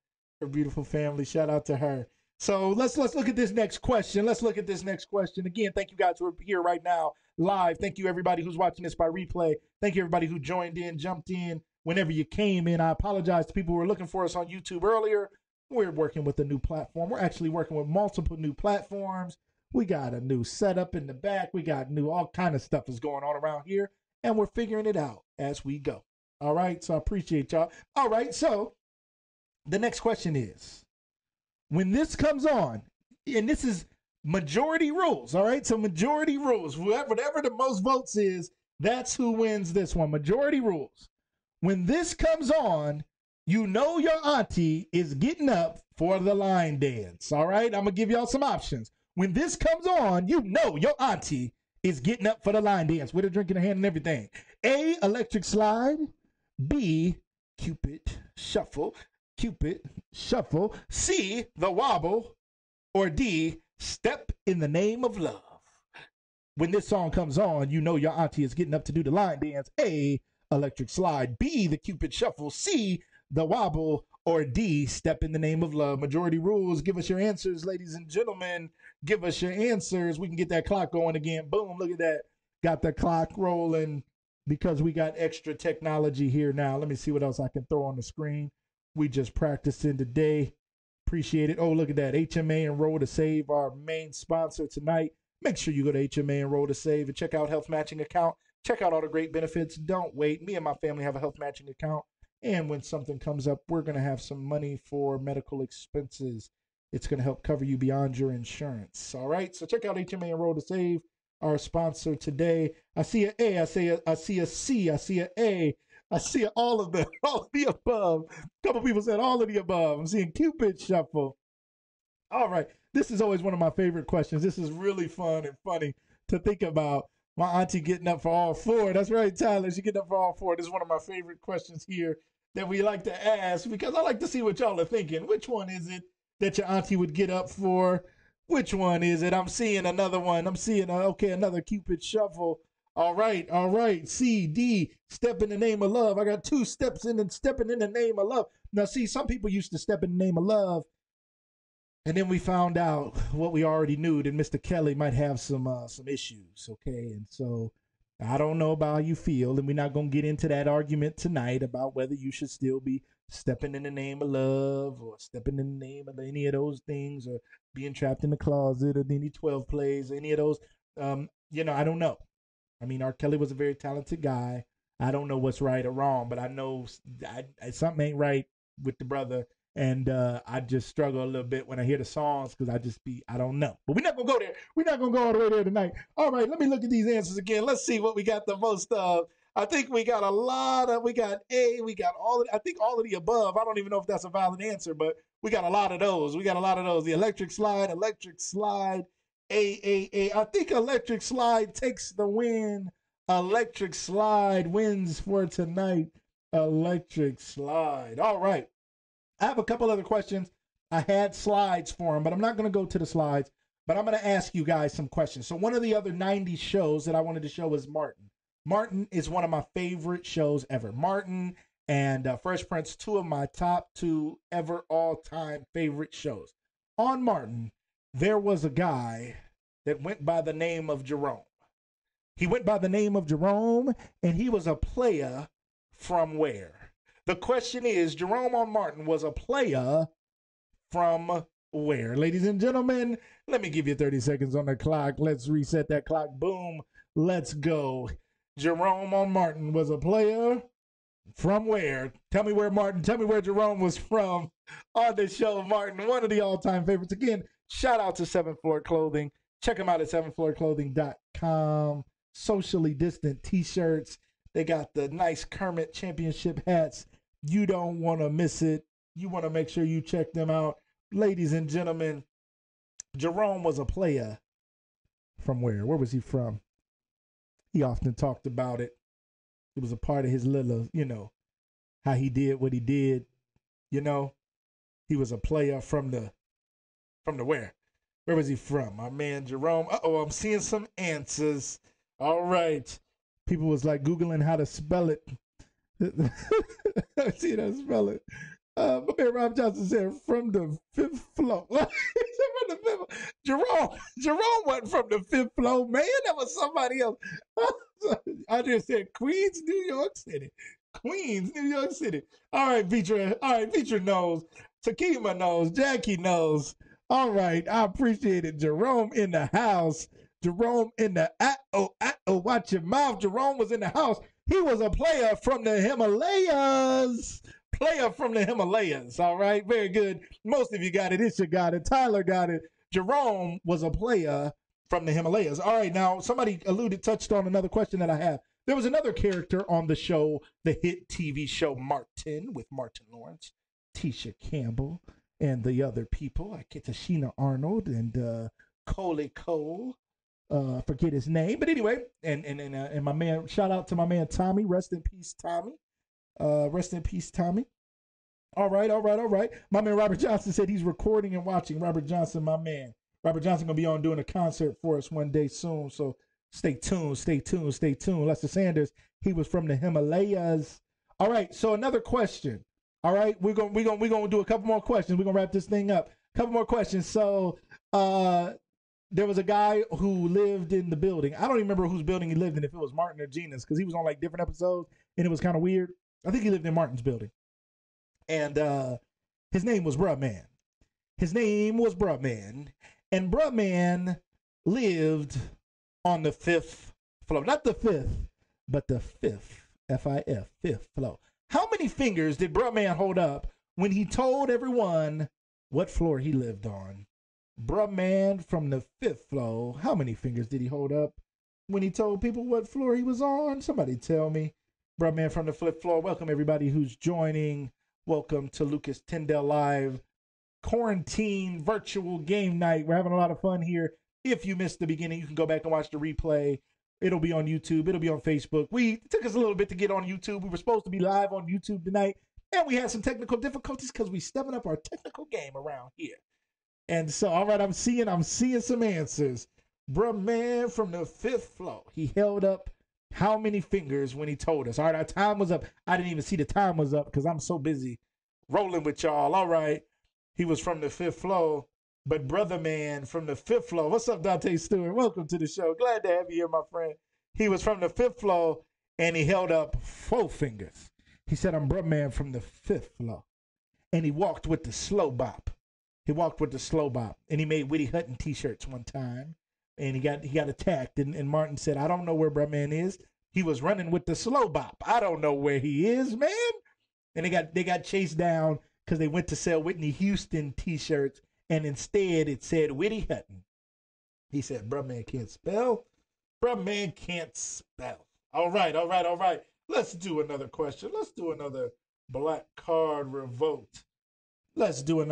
her beautiful family. Shout out to her. So let's look at this next question. Let's look at this next question. Again, thank you guys who are here right now live. Thank you everybody who's watching this by replay. Thank you everybody who joined in, jumped in, whenever you came in. I apologize to people who were looking for us on YouTube earlier. We're working with a new platform. We're actually working with multiple new platforms. We got a new setup in the back. We got new, all kind of stuff is going on around here, and we're figuring it out as we go. All right, so I appreciate y'all. All right, so the next question is, when this comes on, and this is majority rules, all right? So majority rules, whatever the most votes is, that's who wins this one, majority rules. When this comes on, you know your auntie is getting up for the line dance, all right? I'm gonna give y'all some options. When this comes on, you know your auntie is getting up for the line dance with a drink in her hand and everything. A, electric slide. B, Cupid shuffle. Cupid shuffle. C, the wobble. Or D, step in the name of love. When this song comes on, you know your auntie is getting up to do the line dance. A, electric slide. B, the Cupid shuffle. C, the wobble. Or D, step in the name of love. Majority rules. Give us your answers, ladies and gentlemen. Give us your answers. We can get that clock going again. Boom, look at that. Got the clock rolling because we got extra technology here now. Let me see what else I can throw on the screen. We just practicing today. Appreciate it. Oh, look at that. HMA enroll2save, our main sponsor tonight. Make sure you go to HMA enroll2save and check out Health Matching Account. Check out all the great benefits. Don't wait. Me and my family have a Health Matching Account. And when something comes up, we're going to have some money for medical expenses. It's going to help cover you beyond your insurance. All right. So check out HMA enroll2save, our sponsor today. I see an A. I see a C. I see an A. I see all of them. All of the above. A couple people said all of the above. I'm seeing Cupid shuffle. All right. This is always one of my favorite questions. This is really fun and funny to think about. My auntie getting up for all four. That's right, Tyler. She's getting up for all four. This is one of my favorite questions here that we like to ask, because I like to see what y'all are thinking. Which one is it that your auntie would get up for? Which one is it? I'm seeing another one. I'm seeing, okay, another Cupid shuffle. All right, all right. C, D, step in the name of love. I got two steps in and stepping in the name of love. Now, see, some people used to step in the name of love, and then we found out what we already knew, that Mr. Kelly might have some issues, okay? And so I don't know about how you feel, and we're not going to get into that argument tonight about whether you should still be stepping in the name of love or stepping in the name of any of those things, or being trapped in the closet, or any 12 plays, any of those. You know, I don't know. I mean, R. Kelly was a very talented guy. I don't know what's right or wrong, but I know something ain't right with the brother. And I just struggle a little bit when I hear the songs, because I don't know. But we're not going to go there. We're not going to go all the way there tonight. All right, let me look at these answers again. Let's see what we got the most of. I think we got a lot of, we got A, we got all of, I think all of the above. I don't even know if that's a valid answer, but we got a lot of those. We got a lot of those. The electric slide, A. I think electric slide takes the win. Electric slide wins for tonight. Electric slide. All right. I have a couple other questions. I had slides for them, but I'm not going to go to the slides, but I'm going to ask you guys some questions. So one of the other 90s shows that I wanted to show was Martin. Martin is one of my favorite shows ever. Martin and Fresh Prince, two of my top two ever all-time favorite shows. On Martin, there was a guy that went by the name of Jerome. He went by the name of Jerome, and he was a player from where? The question is, Jerome on Martin was a player from where? Ladies and gentlemen, let me give you 30 seconds on the clock. Let's reset that clock. Boom. Let's go. Jerome on Martin was a player from where? Tell me where Martin, tell me where Jerome was from on the show Martin. One of the all-time favorites. Again, shout out to 7th Floor Clothing. Check them out at 7thfloorclothing.com. Socially distant t-shirts. They got the nice Kermit championship hats. You don't want to miss it. You want to make sure you check them out. Ladies and gentlemen, Jerome was a player from where? Where was he from? He often talked about it. It was a part of his little, you know, how he did what he did. You know, he was a player from the where? Where was he from? My man Jerome. Uh-oh, I'm seeing some answers. All right. People was like Googling how to spell it. I see that spell it. My man Rob Johnson said, from the 5th floor. Jerome wasn't from the 5th floor, man. That was somebody else. I just said Queens, New York City. Queens, New York City. All right, Vitra. All right, Vitra knows. Takima knows. Jackie knows. All right, I appreciate it. Jerome in the house. Jerome in the uh-oh, watch your mouth. Jerome was in the house. He was a player from the Himalayas. Player from the Himalayas. All right. Very good. Most of you got it. Isha got it. Tyler got it. Jerome was a player from the Himalayas. All right. Now, somebody touched on another question that I have. There was another character on the show, the hit TV show Martin, with Martin Lawrence, Tisha Campbell, and the other people. I get Tichina Arnold and Coley Cole. Forget his name, but anyway, and my man, shout out to my man Tommy. Rest in peace, Tommy. Rest in peace, Tommy. All right. My man Robert Johnson said he's recording and watching. Robert Johnson, my man. Robert Johnson gonna be on doing a concert for us one day soon. So stay tuned. Lester Sanders, he was from the Himalayas. All right. So another question. All right, we're gonna do a couple more questions. We're gonna wrap this thing up. A couple more questions. So there was a guy who lived in the building. I don't even remember whose building he lived in, if it was Martin or Gina's, because he was on like different episodes, and it was kind of weird. I think he lived in Martin's building. And his name was Bruh Man. And Bruh Man lived on the 5th floor. Not the 5th, but the 5th, F-I-F, 5th floor. How many fingers did Bruh Man hold up when he told everyone what floor he lived on? Bruh Man from the 5th floor. How many fingers did he hold up when he told people what floor he was on? Somebody tell me. Bruh Man from the 5th floor. Welcome everybody who's joining. Welcome to Lucas Tindell Live Quarantine Virtual Game Night. We're having a lot of fun here. If you missed the beginning, you can go back and watch the replay. It'll be on YouTube. It'll be on Facebook. It took us a little bit to get on YouTube. We were supposed to be live on YouTube tonight, and we had some technical difficulties because we're stepping up our technical game around here. And so, all right, I'm seeing some answers. Bruh, man from the 5th floor, he held up how many fingers when he told us? All right, our time was up. I didn't even see the time was up because I'm so busy rolling with y'all. All right, he was from the 5th floor. But brother man from the 5th floor, what's up, Dante Stewart? Welcome to the show. Glad to have you here, my friend. He was from the 5th floor, and he held up 4 fingers. He said, I'm brother man from the 5th floor. And he walked with the slow bop. And he made Whitty Hutton t-shirts one time. And he got attacked. And Martin said, I don't know where brother man is. He was running with the slow bop. I don't know where he is, man. And they got chased down because they went to sell Whitney Houston t-shirts. And instead, it said Whitty Hutton. He said, bruh, man can't spell. Bruh, man can't spell. All right. Let's do another question. Let's do another Black Card Revoked. Let's get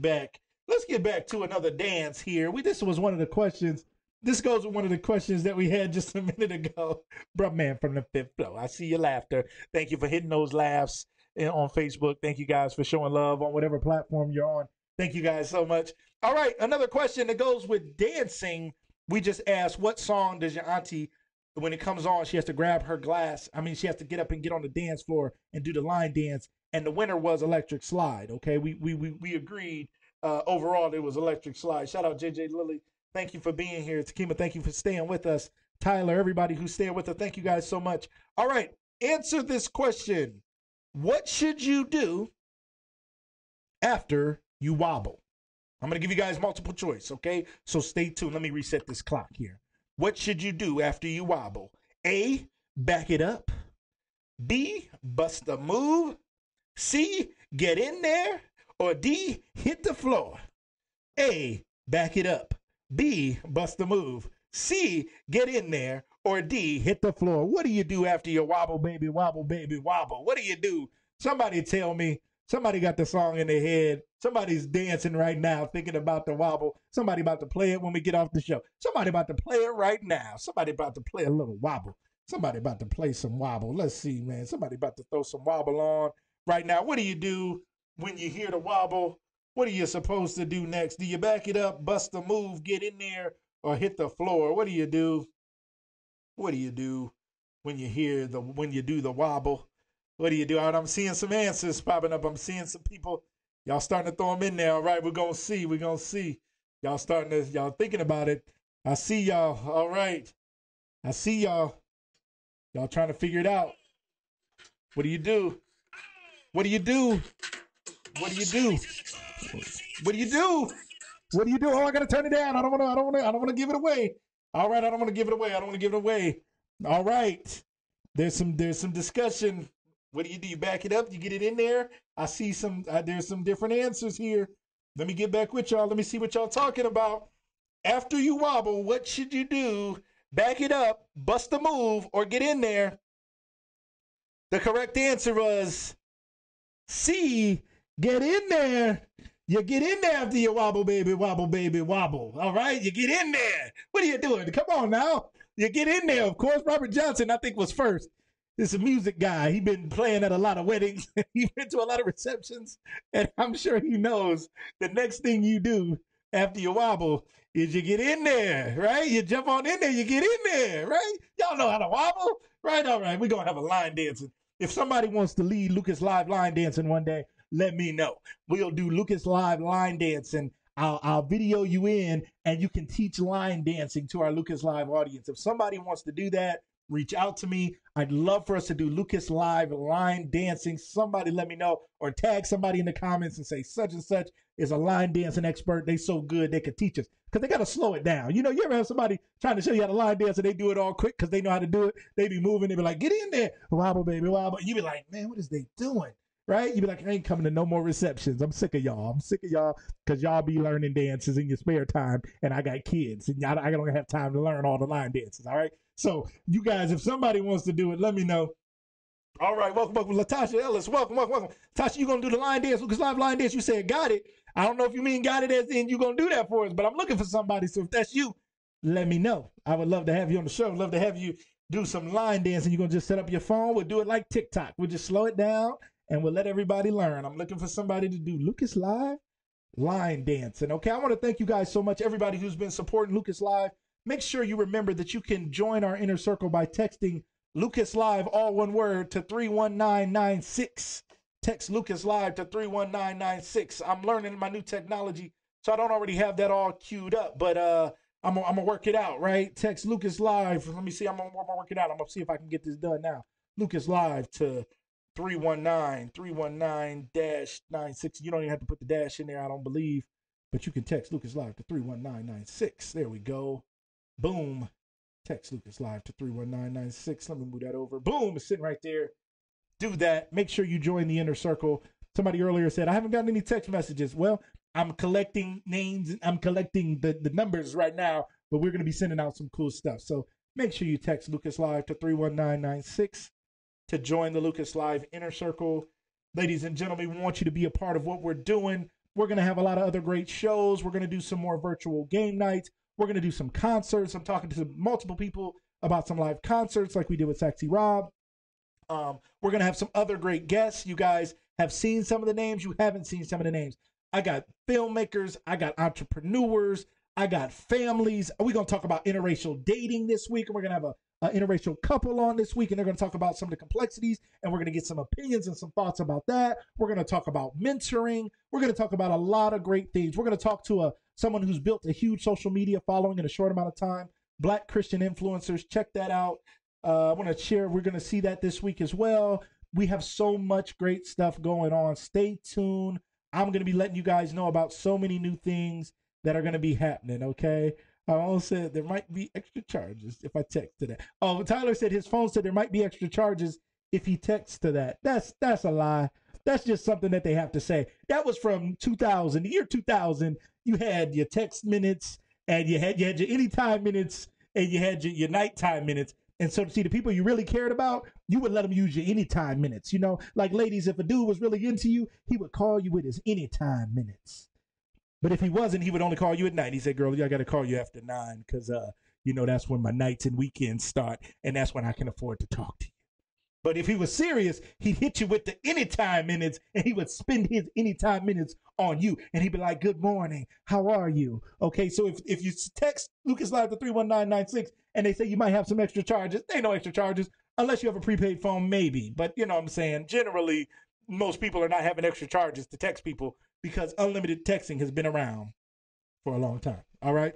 back to another dance here. This was one of the questions. This goes with one of the questions that we had just a minute ago. Bruh, man from the 5th floor. I see your laughter. Thank you for hitting those laughs on Facebook. Thank you guys for showing love on whatever platform you're on. Thank you guys so much. All right, another question that goes with dancing. We just asked, what song does your auntie, when it comes on, she has to grab her glass? I mean, she has to get up and get on the dance floor and do the line dance. And the winner was Electric Slide. Okay, we agreed. Overall, it was Electric Slide. Shout out JJ Lilly. Thank you for being here. Takima, thank you for staying with us. Tyler, everybody who's staying with us, thank you guys so much. All right, answer this question. What should you do after you wobble? I'm going to give you guys multiple choice, okay? So stay tuned. Let me reset this clock here. What should you do after you wobble? A, back it up. B, bust a move. C, get in there. Or D, hit the floor. A, back it up. B, bust a move. C, get in there. Or D, hit the floor. What do you do after your wobble, baby, wobble, baby, wobble? What do you do? Somebody tell me. Somebody got the song in their head. Somebody's dancing right now thinking about the wobble. Somebody about to play it when we get off the show. Somebody about to play it right now. Somebody about to play a little wobble. Somebody about to play some wobble. Let's see, man. Somebody about to throw some wobble on right now. What do you do when you hear the wobble? What are you supposed to do next? Do you back it up, bust a move, get in there, or hit the floor? What do you do? What do you do when you hear when you do the wobble? What do you do? All right, I'm seeing some answers popping up. I'm seeing some people. Y'all starting to throw them in there. All right, we're going to see. We're going to see. Y'all thinking about it. I see y'all. All right. I see y'all. Y'all trying to figure it out. What do you do? What do you do? What do you do? What do you do? What do you do? Oh, I got to turn it down. I don't want to give it away. All right, I don't want to give it away. All right. There's some discussion. What do? You back it up? You get it in there? I see some there's some different answers here. Let me get back with y'all. Let me see what y'all talking about. After you wobble, what should you do? Back it up, bust a move, or get in there? The correct answer was C, get in there. You get in there after you wobble, baby, wobble, baby, wobble. All right, you get in there. What are you doing? Come on now. You get in there, of course. Robert Johnson, I think, was first. This is a music guy. He's been playing at a lot of weddings. He's been to a lot of receptions. And I'm sure he knows the next thing you do after you wobble is you get in there, right? You jump on in there, you get in there, right? Y'all know how to wobble, right? All right, we're going to have a line dancing. If somebody wants to lead Lucas Live line dancing one day, let me know. We'll do Lucas Live line dancing. I'll video you in, and you can teach line dancing to our Lucas Live audience. If somebody wants to do that, reach out to me. I'd love for us to do Lucas Live line dancing. Somebody let me know, or tag somebody in the comments and say such and such is a line dancing expert. They so good they could teach us, because they got to slow it down. You know, you ever have somebody trying to show you how to line dance and they do it all quick because they know how to do it. They be moving. They be like, get in there. Wobble, baby, wobble. You be like, man, what is they doing? Right? You'd be like, I ain't coming to no more receptions. I'm sick of y'all. Because y'all be learning dances in your spare time, and I got kids, and I don't have time to learn all the line dances, all right? So, you guys, if somebody wants to do it, let me know. All right, welcome. Latasha Ellis, welcome. Tasha, you going to do the line dance, Lucas Live line dance? You said got it. I don't know if you mean got it as in you're going to do that for us, but I'm looking for somebody. So, if that's you, let me know. I would love to have you on the show. Love to have you do some line dancing. You're going to just set up your phone. We'll do it like TikTok. We'll just slow it down and we'll let everybody learn. I'm looking for somebody to do Lucas Live line dancing. Okay, I want to thank you guys so much. Everybody who's been supporting Lucas Live, make sure you remember that you can join our inner circle by texting Lucas Live, all one word, to 31996. Text Lucas Live to 31996. I'm learning my new technology, so I don't already have that all queued up, but I'm gonna work it out, right? Text Lucas Live. Let me see. I'm gonna work it out. I'm gonna see if I can get this done now. Lucas Live to 319-96. You don't even have to put the dash in there, I don't believe, but you can text Lucas Live to 31996. There we go. Boom. Text Lucas Live to 31996. Let me move that over. Boom. It's sitting right there. Do that. Make sure you join the inner circle. Somebody earlier said, I haven't gotten any text messages. Well, I'm collecting names. I'm collecting the numbers right now, but we're going to be sending out some cool stuff. So make sure you text Lucas Live to 31996 to join the Lucas Live inner circle. Ladies and gentlemen, we want you to be a part of what we're doing. We're going to have a lot of other great shows. We're going to do some more virtual game nights. We're going to do some concerts. I'm talking to multiple people about some live concerts like we did with Saxy Rob. We're going to have some other great guests. You guys have seen some of the names. You haven't seen some of the names. I got filmmakers. I got entrepreneurs. I got families. We're going to talk about interracial dating this week. And we're going to have an interracial couple on this week. And they're going to talk about some of the complexities. And we're going to get some opinions and some thoughts about that. We're going to talk about mentoring. We're going to talk about a lot of great things. We're going to talk to someone who's built a huge social media following in a short amount of time. Black Christian influencers. Check that out. I want to share. We're going to see that this week as well. We have so much great stuff going on. Stay tuned. I'm going to be letting you guys know about so many new things that are going to be happening. Okay. I also said there might be extra charges if I text to that. Oh, Tyler said his phone said there might be extra charges if he texts to that. That's a lie. That's just something that they have to say. That was from 2000, the year 2000. You had your text minutes and you had your anytime minutes and you had your nighttime minutes. And so to see the people you really cared about, you would let them use your anytime minutes. You know, like ladies, if a dude was really into you, he would call you with his anytime minutes. But if he wasn't, he would only call you at night. He said, girl, I got to call you after 9 because, you know, that's when my nights and weekends start. And that's when I can afford to talk to you. But if he was serious, he'd hit you with the anytime minutes and he would spend his anytime minutes on you. And he'd be like, good morning. How are you? Okay. So if you text Lucas Live to 31996 and they say you might have some extra charges, they no extra charges unless you have a prepaid phone, maybe. But you know what I'm saying? Generally, most people are not having extra charges to text people because unlimited texting has been around for a long time. All right.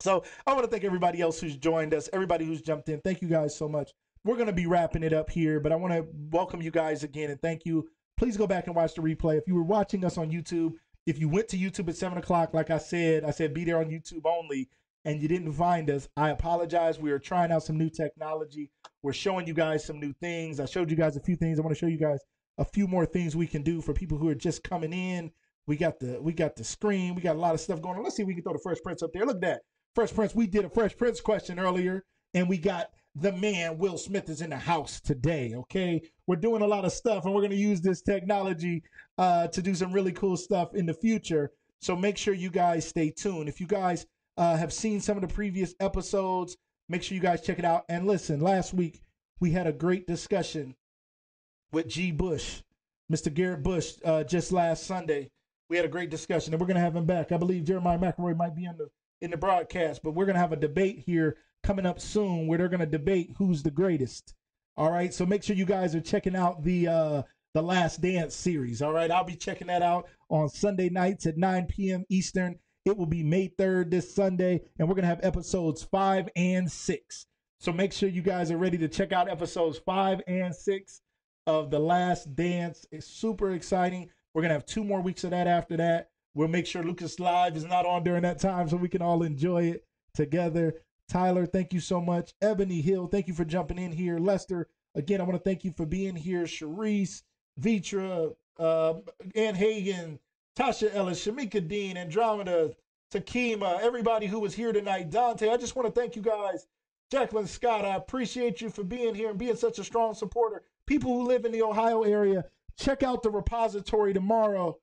So I want to thank everybody else who's joined us, everybody who's jumped in. Thank you guys so much. We're going to be wrapping it up here, but I want to welcome you guys again and thank you. Please go back and watch the replay. If you were watching us on YouTube, if you went to YouTube at 7 o'clock, like I said, be there on YouTube only, and you didn't find us, I apologize. We are trying out some new technology. We're showing you guys some new things. I showed you guys a few things. I want to show you guys a few more things we can do for people who are just coming in. We got the screen. We got a lot of stuff going on. Let's see if we can throw the Fresh Prince up there. Look at that. Fresh Prince. We did a Fresh Prince question earlier, and we got the man, Will Smith, is in the house today, okay? We're doing a lot of stuff, and we're going to use this technology to do some really cool stuff in the future. So make sure you guys stay tuned. If you guys have seen some of the previous episodes, make sure you guys check it out. And listen, last week we had a great discussion with G. Bush, Mr. Garrett Bush, just last Sunday. We had a great discussion, and we're going to have him back. I believe Jeremiah McElroy might be in the broadcast, but we're going to have a debate here coming up soon where they're going to debate who's the greatest. All right. So make sure you guys are checking out the Last Dance series. All right. I'll be checking that out on Sunday nights at 9 p.m. Eastern. It will be May 3rd this Sunday, and we're going to have episodes 5 and 6. So make sure you guys are ready to check out episodes 5 and 6 of The Last Dance. It's super exciting. We're going to have 2 more weeks of that after that. We'll make sure Lucas Live is not on during that time so we can all enjoy it together. Tyler, thank you so much. Ebony Hill, thank you for jumping in here. Lester, again, I want to thank you for being here. Sharice, Vitra, Ann Hagen, Tasha Ellis, Shamika Dean, Andromeda, Takima, everybody who was here tonight. Dante, I just want to thank you guys. Jacqueline Scott, I appreciate you for being here and being such a strong supporter. People who live in the Ohio area, check out The Repository tomorrow.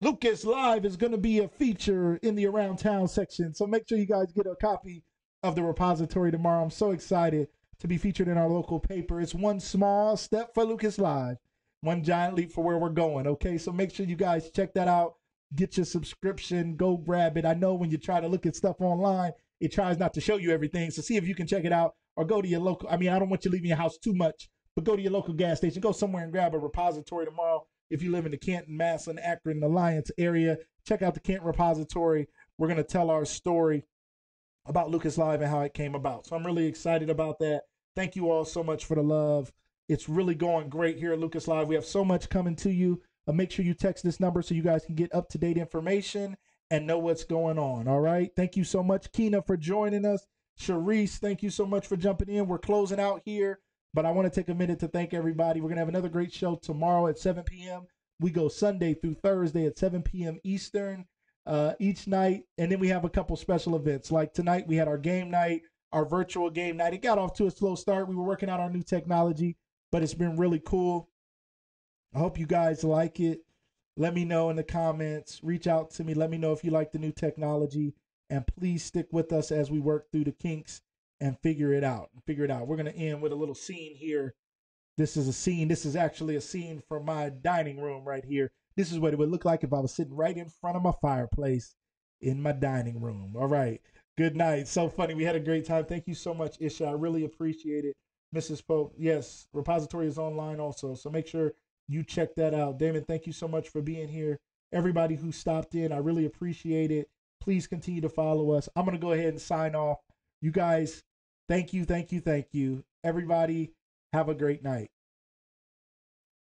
Lucas Live is going to be a feature in the Around Town section, so make sure you guys get a copy of The Repository tomorrow. I'm so excited to be featured in our local paper. It's one small step for Lucas Live, one giant leap for where we're going, okay? So make sure you guys check that out. Get your subscription. Go grab it. I know when you try to look at stuff online, it tries not to show you everything. So see if you can check it out or go to your local. I mean, I don't want you leaving your house too much, but go to your local gas station. Go somewhere and grab a Repository tomorrow. If you live in the Canton, Massillon, Akron, Alliance area, check out the Canton Repository. We're going to tell our story about Lucas Live and how it came about. So I'm really excited about that. Thank you all so much for the love. It's really going great here at Lucas Live. We have so much coming to you. Make sure you text this number so you guys can get up-to-date information and know what's going on, all right? Thank you so much, Kina, for joining us. Sharice, thank you so much for jumping in. We're closing out here, but I want to take a minute to thank everybody. We're going to have another great show tomorrow at 7 p.m. We go Sunday through Thursday at 7 p.m. Eastern each night, and then we have a couple special events. Like tonight, we had our game night, our virtual game night. It got off to a slow start. We were working out our new technology, but it's been really cool. I hope you guys like it. Let me know in the comments. Reach out to me. Let me know if you like the new technology. And please stick with us as we work through the kinks and figure it out. We're going to end with a little scene here. This is a scene. This is actually a scene from my dining room right here. This is what it would look like if I was sitting right in front of my fireplace in my dining room. All right. Good night. So funny. We had a great time. Thank you so much, Isha. I really appreciate it. Mrs. Pope. Yes. Repository is online also. So make sure you check that out. Damon, thank you so much for being here. Everybody who stopped in, I really appreciate it. Please continue to follow us. I'm going to go ahead and sign off. You guys, thank you. Everybody, have a great night.